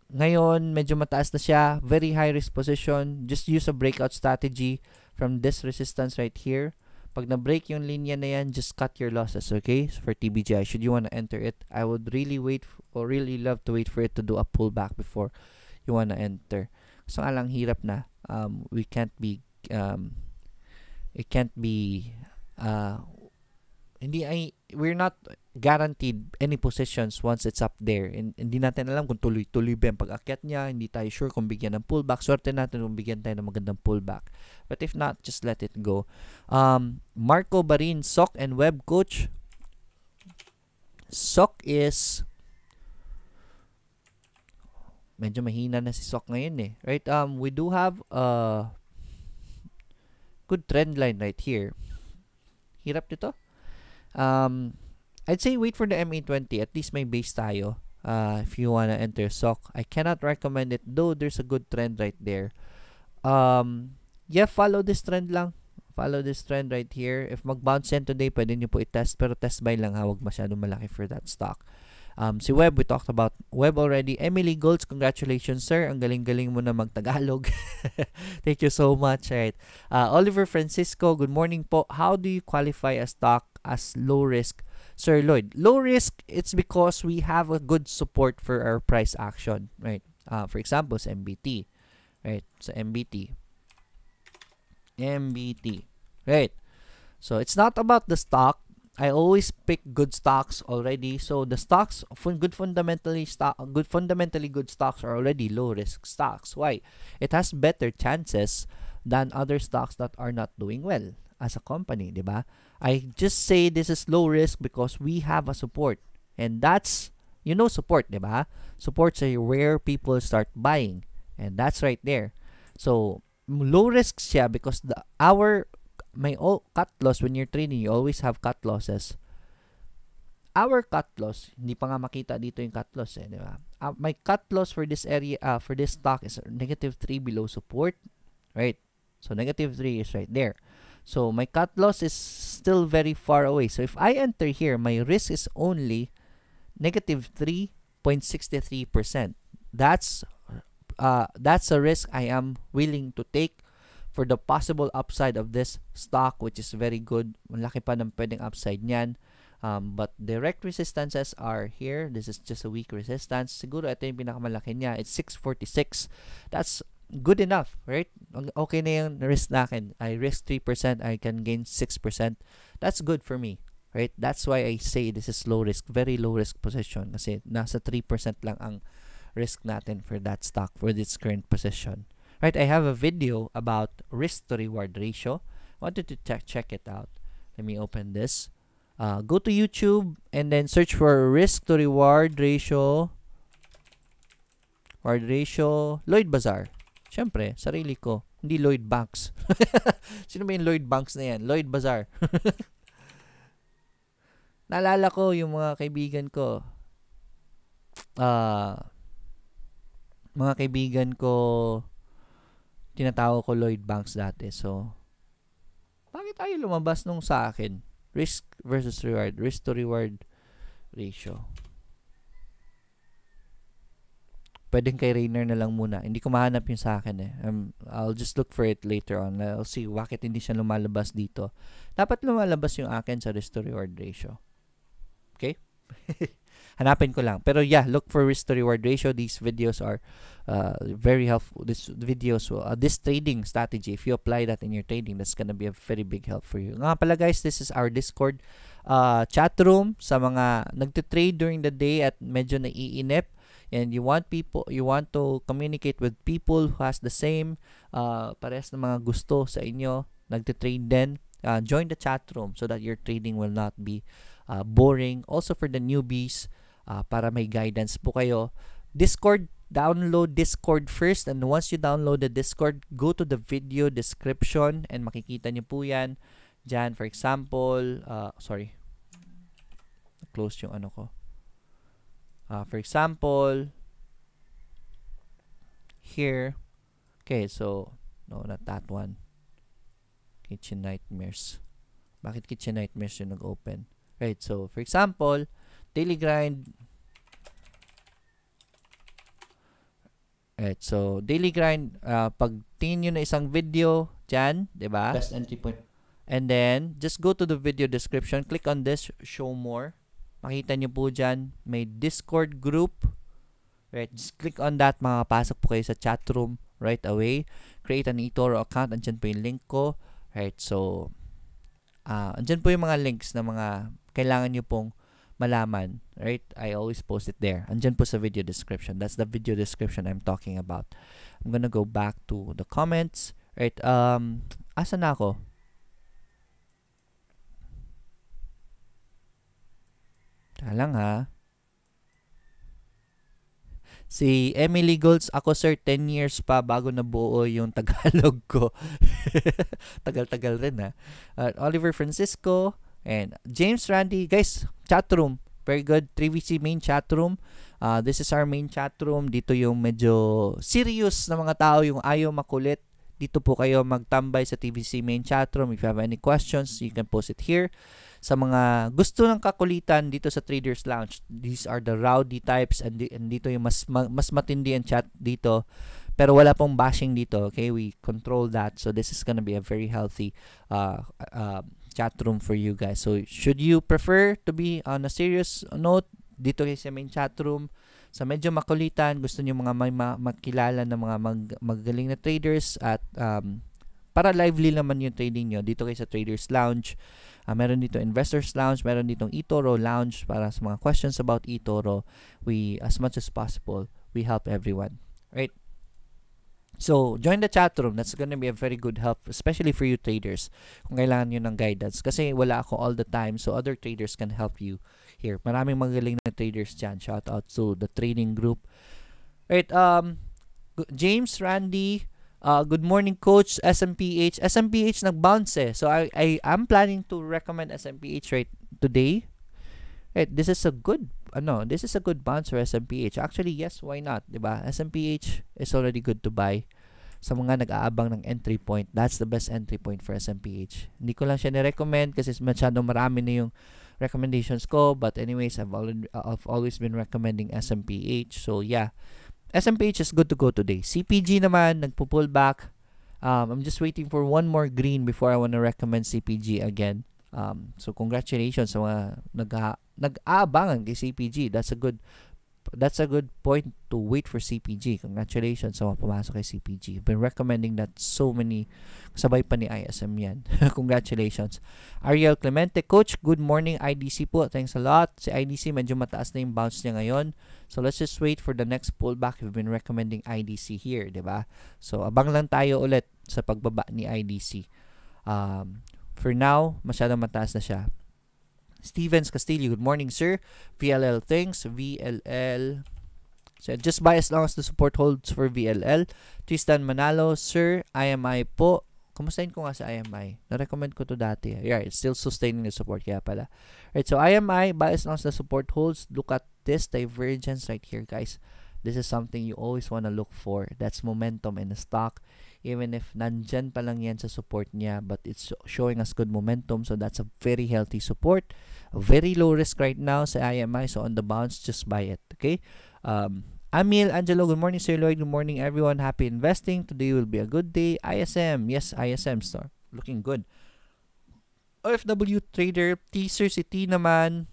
Ngayon, medyo mataas na siya. Very high risk position. Just use a breakout strategy from this resistance right here. Pag na-break yung linya na yan, just cut your losses, okay? So for TBGI, should you wanna enter it, I would really really love to wait for it to do a pullback before you wanna enter. So alang hirap na, we're not guaranteed any positions once it's up there. Hindi natin alam kung tuloy-tuloy ba yung pag-akyat niya. Hindi tayo sure kung bigyan ng pullback. Swerte natin kung bigyan tayo ng magandang pullback. But if not, just let it go. Marco Barin, SOC and Web Coach. SOC is medyo mahina na si SOC ngayon eh. Right? We do have a good trend line right here. Hirap nito. I'd say wait for the MA20. At least may base tayo. If you wanna enter SOC, I cannot recommend it, though there's a good trend right there. Yeah, follow this trend lang. Follow this trend right here. If mag-bounce yan today, pwede nyo po i-test. Pero test buy lang ha. Huwag masyadong malaki for that stock. Si Webb, we talked about Webb already. Emily Golds, congratulations sir. Ang galing-galing mo na mag-Tagalog. Thank you so much. Right. Oliver Francisco, good morning po. How do you qualify a stock as low risk? Sir Lloyd, low risk, it's because we have a good support for our price action, right? For example, sa MBT, right? So MBT, right? So it's not about the stock. I always pick good stocks already. So the stocks, fundamentally good stocks are already low risk stocks. Why? It has better chances than other stocks that are not doing well as a company, di ba? I just say this is low risk because we have a support. And that's, you know, support, di ba? Supports are where people start buying. And that's right there. So, low risk siya because our cut loss, when you're trading, you always have cut losses. Our cut loss, hindi pa nga makita dito yung cut loss, eh, di ba? My cut loss for this area, for this stock is -3 below support, right? So, -3 is right there. So, my cut loss is still very far away. So, if I enter here, my risk is only -3.63%. That's a risk I am willing to take for the possible upside of this stock, which is very good. Malaki pa ng pwedeng upside niyan. But direct resistances are here. This is just a weak resistance. Siguro ito yung pinakamalaki niya. It's 646. That's good enough, right? Okay na yung risk nakin. I risk 3%, I can gain 6%. That's good for me, right? That's why I say this is low risk, very low risk position kasi nasa 3% lang ang risk natin for that stock, for this current position. Right, I have a video about risk to reward ratio. Wanted to check it out. Let me open this. Go to YouTube and then search for risk to reward ratio. Reward ratio, Lloyd Bazaar. Siyempre, sarili ko. Hindi Lloyd Banks. Sino ba yung Lloyd Banks na yan? Lloyd Bazaar. Naalala ko yung mga kaibigan ko. Tinatawag ko Lloyd Banks dati. So, bakit tayo lumabas nung sa akin? Risk versus reward. Risk to reward ratio. Pwedeng kay Rainer na lang muna. Hindi ko mahanap yung sa akin eh. I'll just look for it later on. I'll see bakit hindi siya lumalabas dito. Dapat lumalabas yung akin sa risk to reward ratio. Okay? Hanapin ko lang. Pero yeah, look for risk to reward ratio. These videos are very helpful. This trading strategy, if you apply that in your trading, that's gonna be a very big help for you. Nga pala guys, this is our Discord chat room sa mga nagtitrade during the day at medyo naiinip. And you want to communicate with people who has the same pares na mga gusto sa inyo, nagte-trade din, join the chat room so that your trading will not be boring. Also for the newbies, para may guidance po kayo. Discord, download Discord first, and once you download the Discord, go to the video description and makikita niyo po yan. Diyan, for example, sorry. Close yung ano ko. For example, here, okay, so, no, not that one, Kitchen Nightmares. Bakit Kitchen Nightmares yung nag-open? Right, so, for example, Daily Grind, right, so, Daily Grind, pag tingin nyo na isang video, dyan, diba? Best entry point. And then, just go to the video description, click on this, show more. Makita nyo po dyan, may Discord group. Right, just click on that. Makapasok po kayo sa chat room right away. Create an eToro account. Andyan po yung link ko. Right, so, andyan po yung mga links na mga kailangan nyo pong malaman. Right, I always post it there. Andyan po sa video description. That's the video description I'm talking about. I'm gonna go back to the comments. Right, asa na ako? Alang ha. Si Emily Golds, ako sir, 10 years pa bago nabuo yung Tagalog ko. Tagal-tagal rin ha. Oliver Francisco and James Randy. Guys, chatroom. Very good. 3VC main chatroom. This is our main chatroom. Dito yung medyo serious na mga tao, yung ayaw makulit. Dito po kayo magtambay sa TVC main chatroom. If you have any questions, you can post it here. Sa mga gusto ng kakulitan dito sa Traders Lounge, these are the rowdy types and dito yung mas matindi ang chat dito. Pero wala pong bashing dito, okay? We control that. So this is gonna be a very healthy chat room for you guys. So should you prefer to be on a serious note, dito kayo sa main chat room. Sa medyo makulitan, gusto niyo mga may makilala ng mga magaling na traders at para lively naman yung trading nyo, dito kayo sa Traders Lounge. Meron dito Investors Lounge, meron ditong eToro Lounge para sa mga questions about eToro. We, as much as possible, we help everyone. Right? So, join the chat room. That's gonna be a very good help, especially for you traders. Kung kailangan nyo ng guidance. Kasi wala ako all the time, so other traders can help you here. Maraming magaling na traders dyan. Shout out to the trading group. Right, James, Randy, good morning, Coach. SMPH. SMPH nag-bounce eh. So, I am planning to recommend SMPH right today. Right, this is a good, this is a good bounce for SMPH. Actually, yes, why not? Diba? SMPH is already good to buy. Sa mga nag-aabang ng entry point, that's the best entry point for SMPH. Hindi ko lang siya ni-recommend kasi masyado marami na yung recommendations ko. But anyways, I've always been recommending SMPH. So, yeah. SMPH is good to go today. CPG naman, nagpo-pullback. I'm just waiting for one more green before I want to recommend CPG again. So congratulations sa mga nag-aabangan kay CPG. That's a good point to wait for CPG. Congratulations sa mga pumasok kay CPG. I've been recommending that so many. Kasabay pa ni ISM yan. Congratulations. Ariel Clemente, Coach, good morning. IDC po. Thanks a lot. Si IDC, medyo mataas na yung bounce niya ngayon. So, let's just wait for the next pullback. We've been recommending IDC here, diba? So, abang lang tayo ulit sa pagbaba ni IDC. For now, masyadong mataas na siya. Stevens Castillo, good morning, sir. VLL, thanks. VLL. So, just buy as long as the support holds for VLL. Tristan Manalo, sir. IMI po. Kumustahin ko nga sa IMI. Na-recommend ko to dati. Yeah, it's still sustaining the support. Kaya pala. Right, so IMI, buy as long as the support holds. Look at this divergence right here, guys. This is something you always want to look for. That's momentum in a stock. Even if nandyan pa lang yan sa support niya, but it's showing us good momentum. So, that's a very healthy support. Very low risk right now sa IMI. So, on the bounce, just buy it. Okay? Amil, Angelo, good morning, Sir Lloyd. Good morning, everyone. Happy investing. Today will be a good day. ISM. Yes, ISM store. Looking good. OFW Trader, T-Sir, si T naman.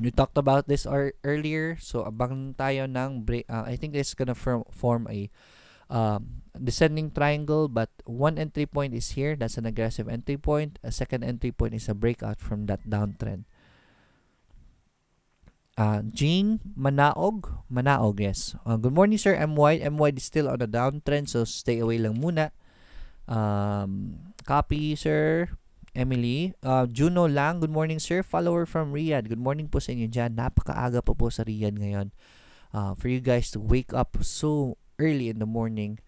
We talked about this earlier. So, abang tayo ng break. I think this is gonna form a descending triangle, but one entry point is here. That's an aggressive entry point. A second entry point is a breakout from that downtrend. Jean Manaog, yes. Good morning, sir. MY. MY is still on a downtrend, so stay away lang muna. Copy, sir. Emily. Juno Lang, good morning, sir. Follower from Riyadh. Good morning po sa inyo dyan. Napakaaga pa po sa Riyadh ngayon. For you guys to wake up so early in the morning,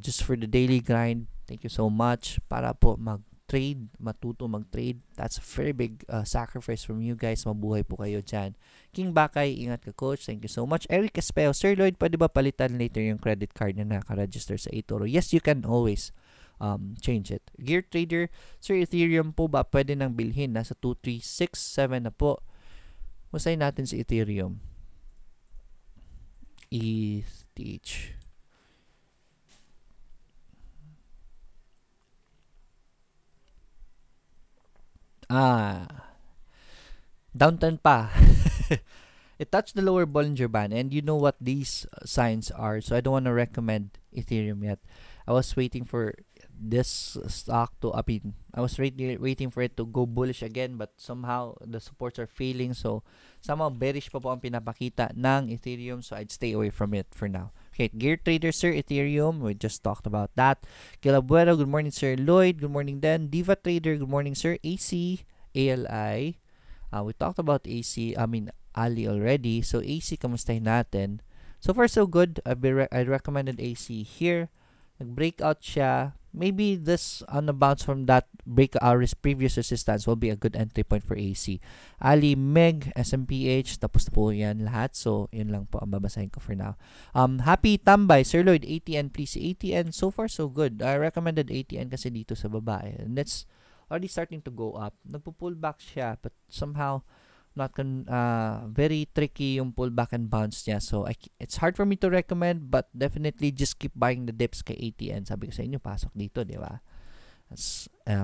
just for the daily grind. Thank you so much. Para po mag-trade, matuto mag-trade. That's a very big sacrifice from you guys. Mabuhay po kayo dyan. King Bakay, ingat ka, Coach. Thank you so much. Eric Espeo, Sir Lloyd, pwede ba palitan later yung credit card na nakaregister sa eToro? Yes, you can always change it. Gear Trader, Sir, Ethereum po ba pwede nang bilhin? Nasa 2367 na po. Musayin natin si Ethereum. Downtrend pa. It touched the lower Bollinger Band, and you know what these signs are, so I don't want to recommend Ethereum yet. I was waiting for this stock to up in. I was waiting for it to go bullish again, but somehow the supports are failing, so somehow bearish pa po ang pinapakita ng Ethereum, so I'd stay away from it for now. Okay, Gear Trader, Sir, Ethereum, we just talked about that. Kilabuero, good morning, Sir Lloyd, good morning then. Diva Trader, good morning, Sir. AC, ALI, we talked about AC, I mean Ali already, so AC, kamustahin natin. So far so good. I recommended AC here. Nag-breakout siya. Maybe this on the bounce from that break our previous resistance will be a good entry point for AC. Ali, Meg, SMPH, tapos na po yan lahat. So, yun lang po ang babasahin ko for now. Happy tambay, Sir Lloyd, ATN please. ATN, so far so good. I recommended ATN kasi dito sa baba. And that's already starting to go up. Nagpo-pullback siya, but somehow not very tricky yung pullback and bounce niya. So, it's hard for me to recommend, but definitely just keep buying the dips kay ATN. Sabi ko sa inyo, pasok dito, di ba?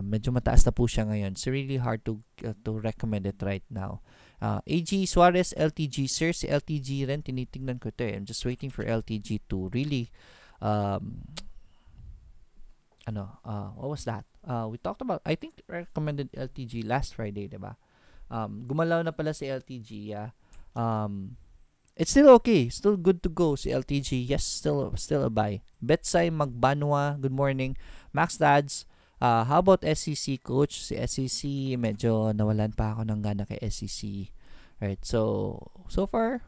Medyo mataas na po siya ngayon. It's really hard to recommend it right now. AG Suarez, LTG. Sir, si LTG rin, tinitignan ko ito eh. I'm just waiting for LTG to really what was that? We talked about, I think, recommended LTG last Friday, di ba? Gumalaw na pala si LTG, yeah. It's still okay, still good to go si LTG. Yes, still a buy. Betsay Magbanwa, good morning. Max Dads, how about SEC coach? Si SEC, medyo nawalan pa ako ng gana kay SEC. Right, so far,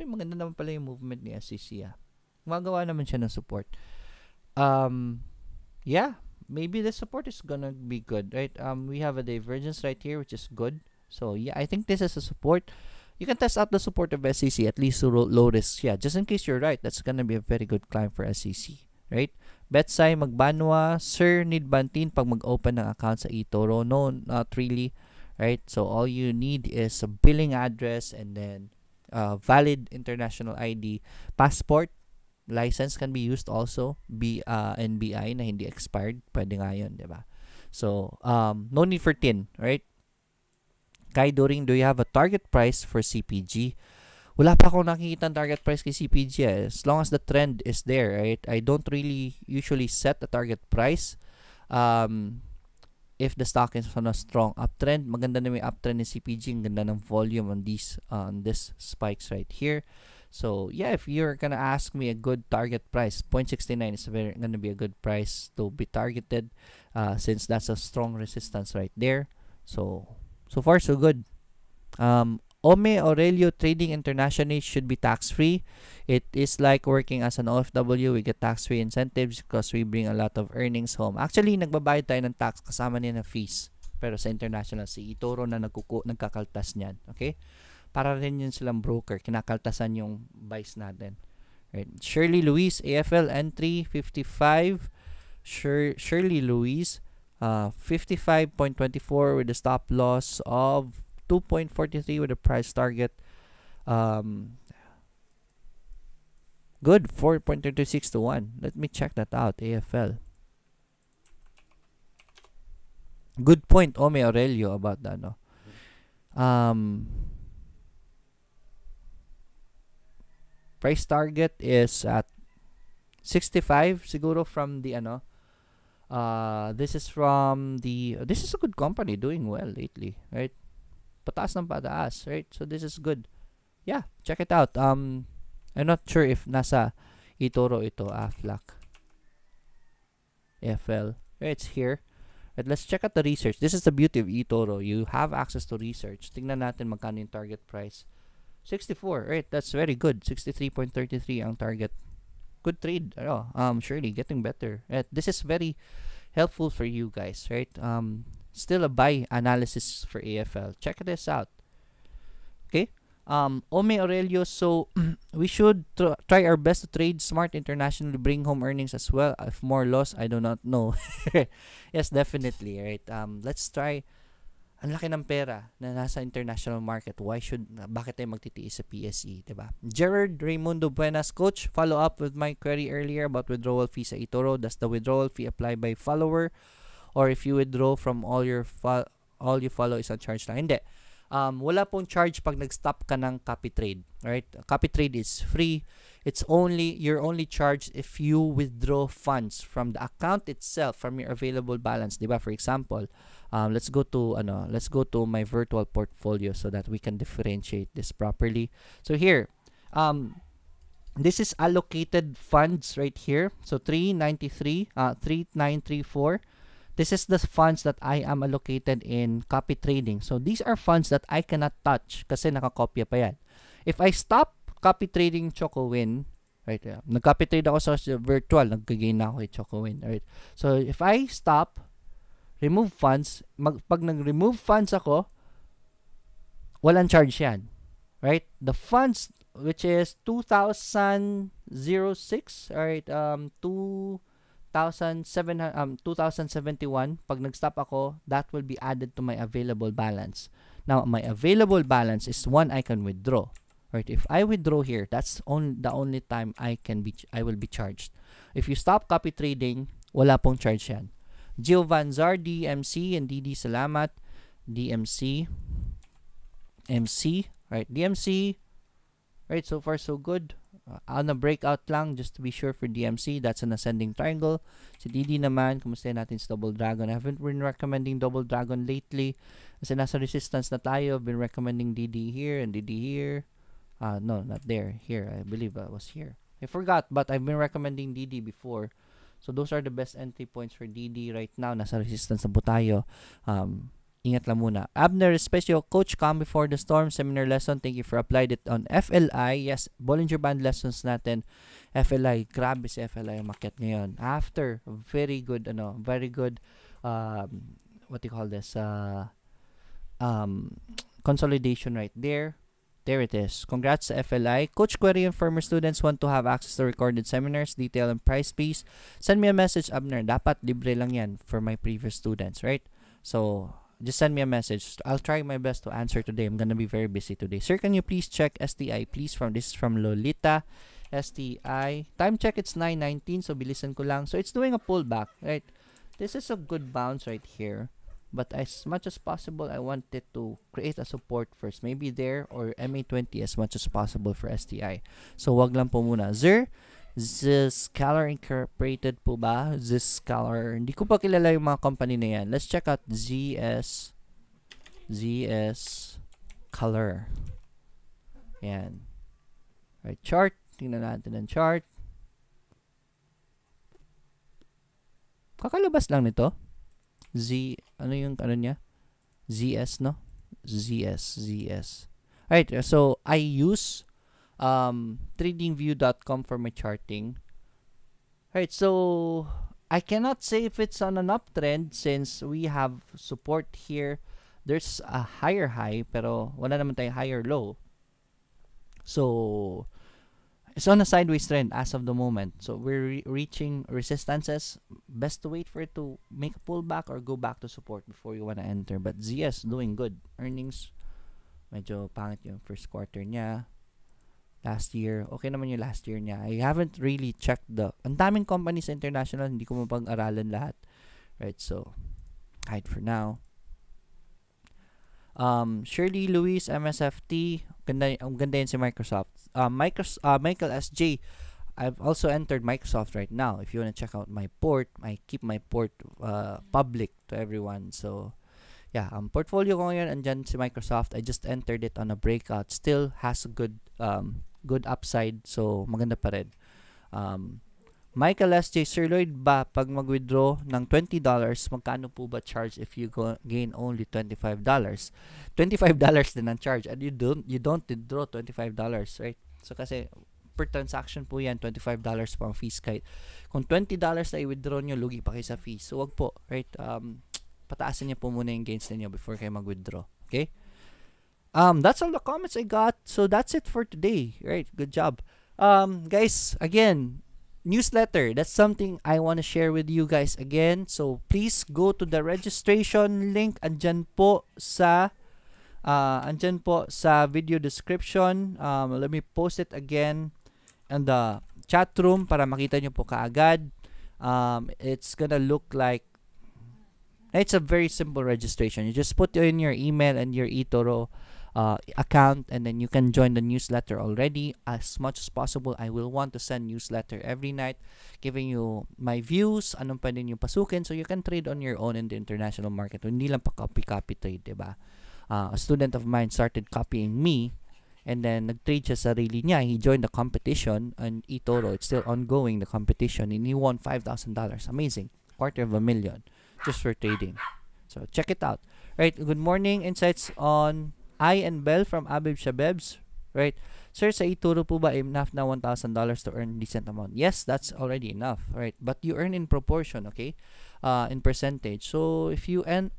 ay, maganda naman pala yung movement ni SEC, ah. Magawa naman siya ng support. Yeah, maybe the support is gonna be good, right? We have a divergence right here, which is good. So, yeah, I think this is a support. You can test out the support of SEC, at least to low risk. Yeah, just in case you're right, that's going to be a very good climb for SEC, right? Betsay Magbanwa, Sir, need bantin pag mag-open ng account sa eToro? No, not really, right? So, all you need is a billing address and then valid international ID. Passport, license can be used also. NBI na hindi expired. Pwede nga yun, diba? So, no need for TIN, right? Kai Doring, do you have a target price for CPG? Wala pa akong nakikita target price kay CPG. Eh. As long as the trend is there, right? I don't really usually set a target price. If the stock is on a strong uptrend, maganda na may uptrend ni CPG. Ang ganda ng volume on these spikes right here. So, yeah, if you're gonna ask me a good target price, 0.69 is gonna be a good price to be targeted since that's a strong resistance right there. So far, so good. Ome Aurelio, trading internationally should be tax-free. It is like working as an OFW. We get tax-free incentives because we bring a lot of earnings home. Actually, nagbabayad tayo ng tax kasama niya na fees. Pero sa international, si Itoro na nagkakaltas niyan. Okay? Para rin yun silang broker. Kinakaltasan yung buys natin. Right. Shirley Luis, AFL entry 55. Shirley Luis. 55.24 with a stop loss of 2.43 with a price target. Good, 4.36 to 1. Let me check that out, AFL. Good point, Ome Aurelio, about that. No? Price target is at 65, siguro from the, this is from the, this is a good company doing well lately, right? Pataas ng pataas, right? So this is good. Yeah, check it out. I'm not sure if nasa eToro ito, AFLAC. FL. It's here. But let's check out the research. This is the beauty of eToro. You have access to research. Tingnan natin magkano yung target price. 64, right? That's very good. 63.33 ang target. Good trade. Surely getting better. This is very helpful for you guys, right? Still a buy analysis for AFL. Check this out. Okay? Ome Aurelio, so we should try our best to trade smart internationally, bring home earnings as well. If more loss, I do not know. Yes, definitely, right? Let's try. Ang laki ng pera na nasa international market. Bakit tayo magtitiis sa PSE, diba? Gerard Raimundo Buenas, Coach, follow up with my query earlier about withdrawal fee sa eToro. Does the withdrawal fee apply by follower? Or if you withdraw from all you follow is on charge lang? Hindi. Wala pong charge pag nag-stop ka ng copy trade. Alright? Copy trade is free. You're only charged if you withdraw funds from the account itself, from your available balance, diba? For example, let's go to my virtual portfolio so that we can differentiate this properly. So here, this is allocated funds right here. So 3934. This is the funds that I am allocated in copy trading. So these are funds that I cannot touch kasi nakakopya pa yan. If I stop copy trading ChocoWin, right? Yeah. Nag-copy trade ako sa virtual, nag-gain na ako kay ChocoWin, right? So if I stop, remove funds, pag nag-remove funds ako, walang charge yan, right? The funds, which is 2006, right? 2071, pag nag-stop ako, that will be added to my available balance. Now, my available balance is one I can withdraw, right? If I withdraw here, that's the only time I will be charged. If you stop copy trading, wala pong charge yan. Giovanzar, DMC, and DD, salamat. DMC, MC, right? DMC, right? So far, so good. On a breakout lang, just to be sure for DMC, that's an ascending triangle. Si DD naman, kumusta natin sa Double Dragon? I haven't been recommending Double Dragon lately kasi nasa resistance na tayo. I've been recommending DD here and DD here. No, not there. Here, I believe I was here. I forgot, but I've been recommending DD before. So those are the best entry points for DD right now. Nasa resistance na po tayo. Ingat lang muna. Abner Especio, Coach, Calm Before the Storm seminar lesson. Thank you for applied it on FLI. Yes, Bollinger Band lessons natin. FLI, grabe si FLI ang market ngayon. After, very good, what do you call this? Consolidation right there. There it is. Congrats to FLI. Coach, query and former students want to have access to recorded seminars, detail and price piece. Send me a message, Abner. Dapat libre lang yan for my previous students, right? So, just send me a message. I'll try my best to answer today. I'm gonna be very busy today. Sir, can you please check STI, please? This is from Lolita. STI. Time check, it's 9:19. So, bilisan ko lang. So, it's doing a pullback, right? This is a good bounce right here. But as much as possible, I wanted to create a support first. Maybe there or MA20 as much as possible for STI. So, wag lang po muna. Sir, Zscaler Incorporated po ba? Zscaler. Hindi ko pa kilala yung mga company na yan. Let's check out Zscaler. Yan. Alright, chart. Tingnan natin ang chart. Kakalabas lang nito. ZS. Alright, so I use tradingview.com for my charting. Alright, so I cannot say if it's on an uptrend since we have support here. There's a higher high pero wala naman tayong higher low. So it's on a sideways trend as of the moment. So we're reaching resistances. Best to wait for it to make a pullback or go back to support before you want to enter. But ZS doing good. Earnings, medyo pangit yung first quarter niya. Last year, okay naman yung last year niya. I haven't really checked the... Ang daming companies international, hindi ko mapag-aralan lahat. Right, so, hide for now. Shirley Luis, MSFT. Ganda yun si Microsoft. Michael SJ, I've also entered Microsoft right now. If you want to check out my port, I keep my port public to everyone. So, yeah, portfolio ko ngayon, andyan si Microsoft. I just entered it on a breakout. Still has a good upside. So, maganda pa rin. Michael S.J. Sir Lloyd ba, pag mag-withdraw ng $20, magkano po ba charge if you gain only $25? $25 din ang charge. And you don't withdraw $25, right? So, kasi per transaction po yan, $25 po ang fees. Kahit kung $20 na i-withdraw nyo, lugi pa kayo sa fees. So, wag po, right? Pataasin niyo po muna yung gains niyo before kayo mag-withdraw. Okay? That's all the comments I got. So, that's it for today. Right? Good job. Guys, again, newsletter. That's something I want to share with you guys again. So, please go to the registration link. Andyan po sa video description. Let me post it again in the chat room para makita nyo po kaagad. It's gonna look like it's a very simple registration. You just put in your email and your eToro account, and then you can join the newsletter already. As much as possible, I will want to send newsletter every night, giving you my views, anong pwede nyo pasukin, so you can trade on your own in the international market. Hindi lang pa copy-copy trade, diba? A student of mine started copying me, and then nag-trade siya sarili niya. He joined the competition on eToro. It's still ongoing, the competition, and he won $5,000. Amazing. $250,000. Just for trading. So, check it out. Right, good morning. Insights on I and Bell from Abib Shabebs. right? Sir, sa ituro po ba enough na $1,000 to earn decent amount? Yes, that's already enough, right? But you earn in proportion, okay? In percentage. So, if you earn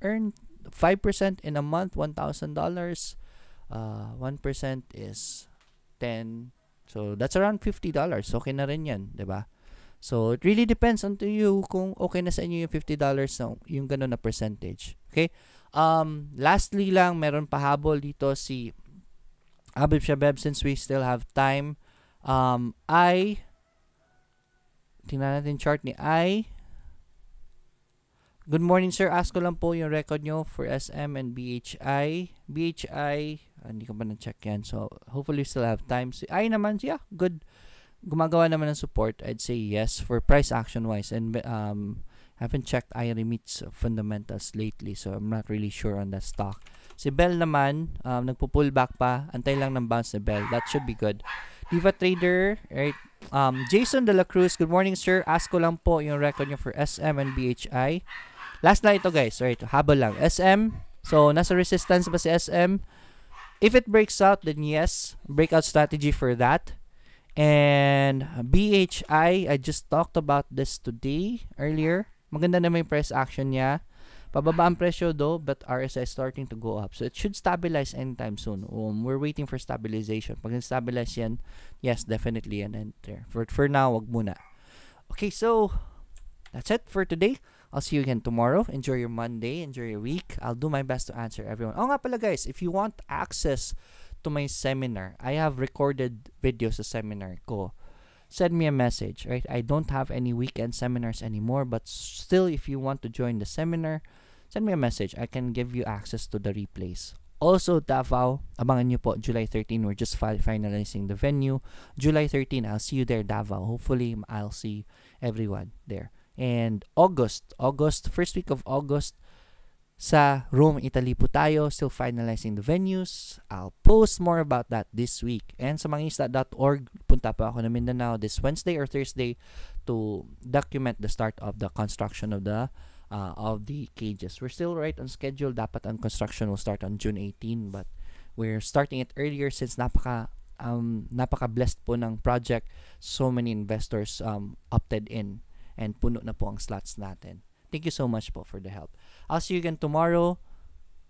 5% in a month, $1,000, 1% is 10. So, that's around $50. Okay na rin yan, diba? So, it really depends on to you kung okay na sa inyo yung $50 na yung ganun na percentage. Okay? Lastly lang, meron pahabol dito si Abib Shabeb, since we still have time. Tingnan natin chart ni I. Good morning, sir. Ask ko lang po yung record nyo for SM and BHI. Hindi ko pa na-check yan. So, hopefully we still have time. Si I naman, yeah, good. Gumagawa naman ng support, I'd say yes for price action wise, and haven't checked IRMIT's fundamentals lately, so I'm not really sure on that stock. Si Bell naman, nagpo-pullback pa, antay lang ng bounce ni Bell, that should be good. Diva Trader, right? Jason De La Cruz, good morning sir, ask ko lang po yung record nyo for SM and BHI. Last na ito guys, right, habol lang. SM, so nasa resistance ba si SM? If it breaks out, then yes, breakout strategy for that. And BHI, I just talked about this today, earlier. Maganda na may price action niya. Pababa ang presyo though, but RSI is starting to go up. So, it should stabilize anytime soon. We're waiting for stabilization. Pag nastabilize yan, yes, definitely an enter. For now, wag muna. Okay, so, that's it for today. I'll see you again tomorrow. Enjoy your Monday. Enjoy your week. I'll do my best to answer everyone. Oh, nga pala guys, if you want access to my seminar, I have recorded videos sa seminar ko. Send me a message, right? I don't have any weekend seminars anymore, but still, if you want to join the seminar, send me a message. I can give you access to the replays. Also, Davao, abangan nyo po, July 13, we're just finalizing the venue. July 13, I'll see you there, Davao. Hopefully, I'll see everyone there. And August, first week of August, sa Rome, Italy po tayo, still finalizing the venues. I'll post more about that this week. And sa mangingisda.org, punta pa ako na Mindanao this Wednesday or Thursday to document the start of the construction of the cages. We're still right on schedule. Dapat ang construction will start on June 18, but we're starting it earlier since napaka-blessed po ng project. So many investors opted in and puno na po ang slots natin. Thank you so much po for the help. I'll see you again tomorrow.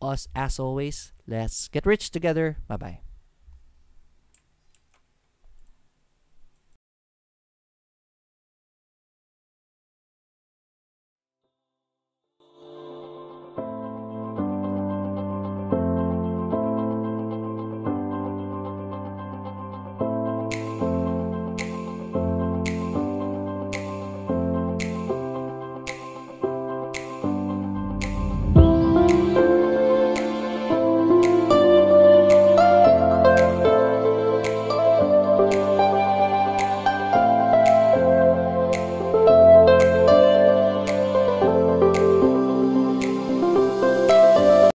As always, let's get rich together. Bye-bye.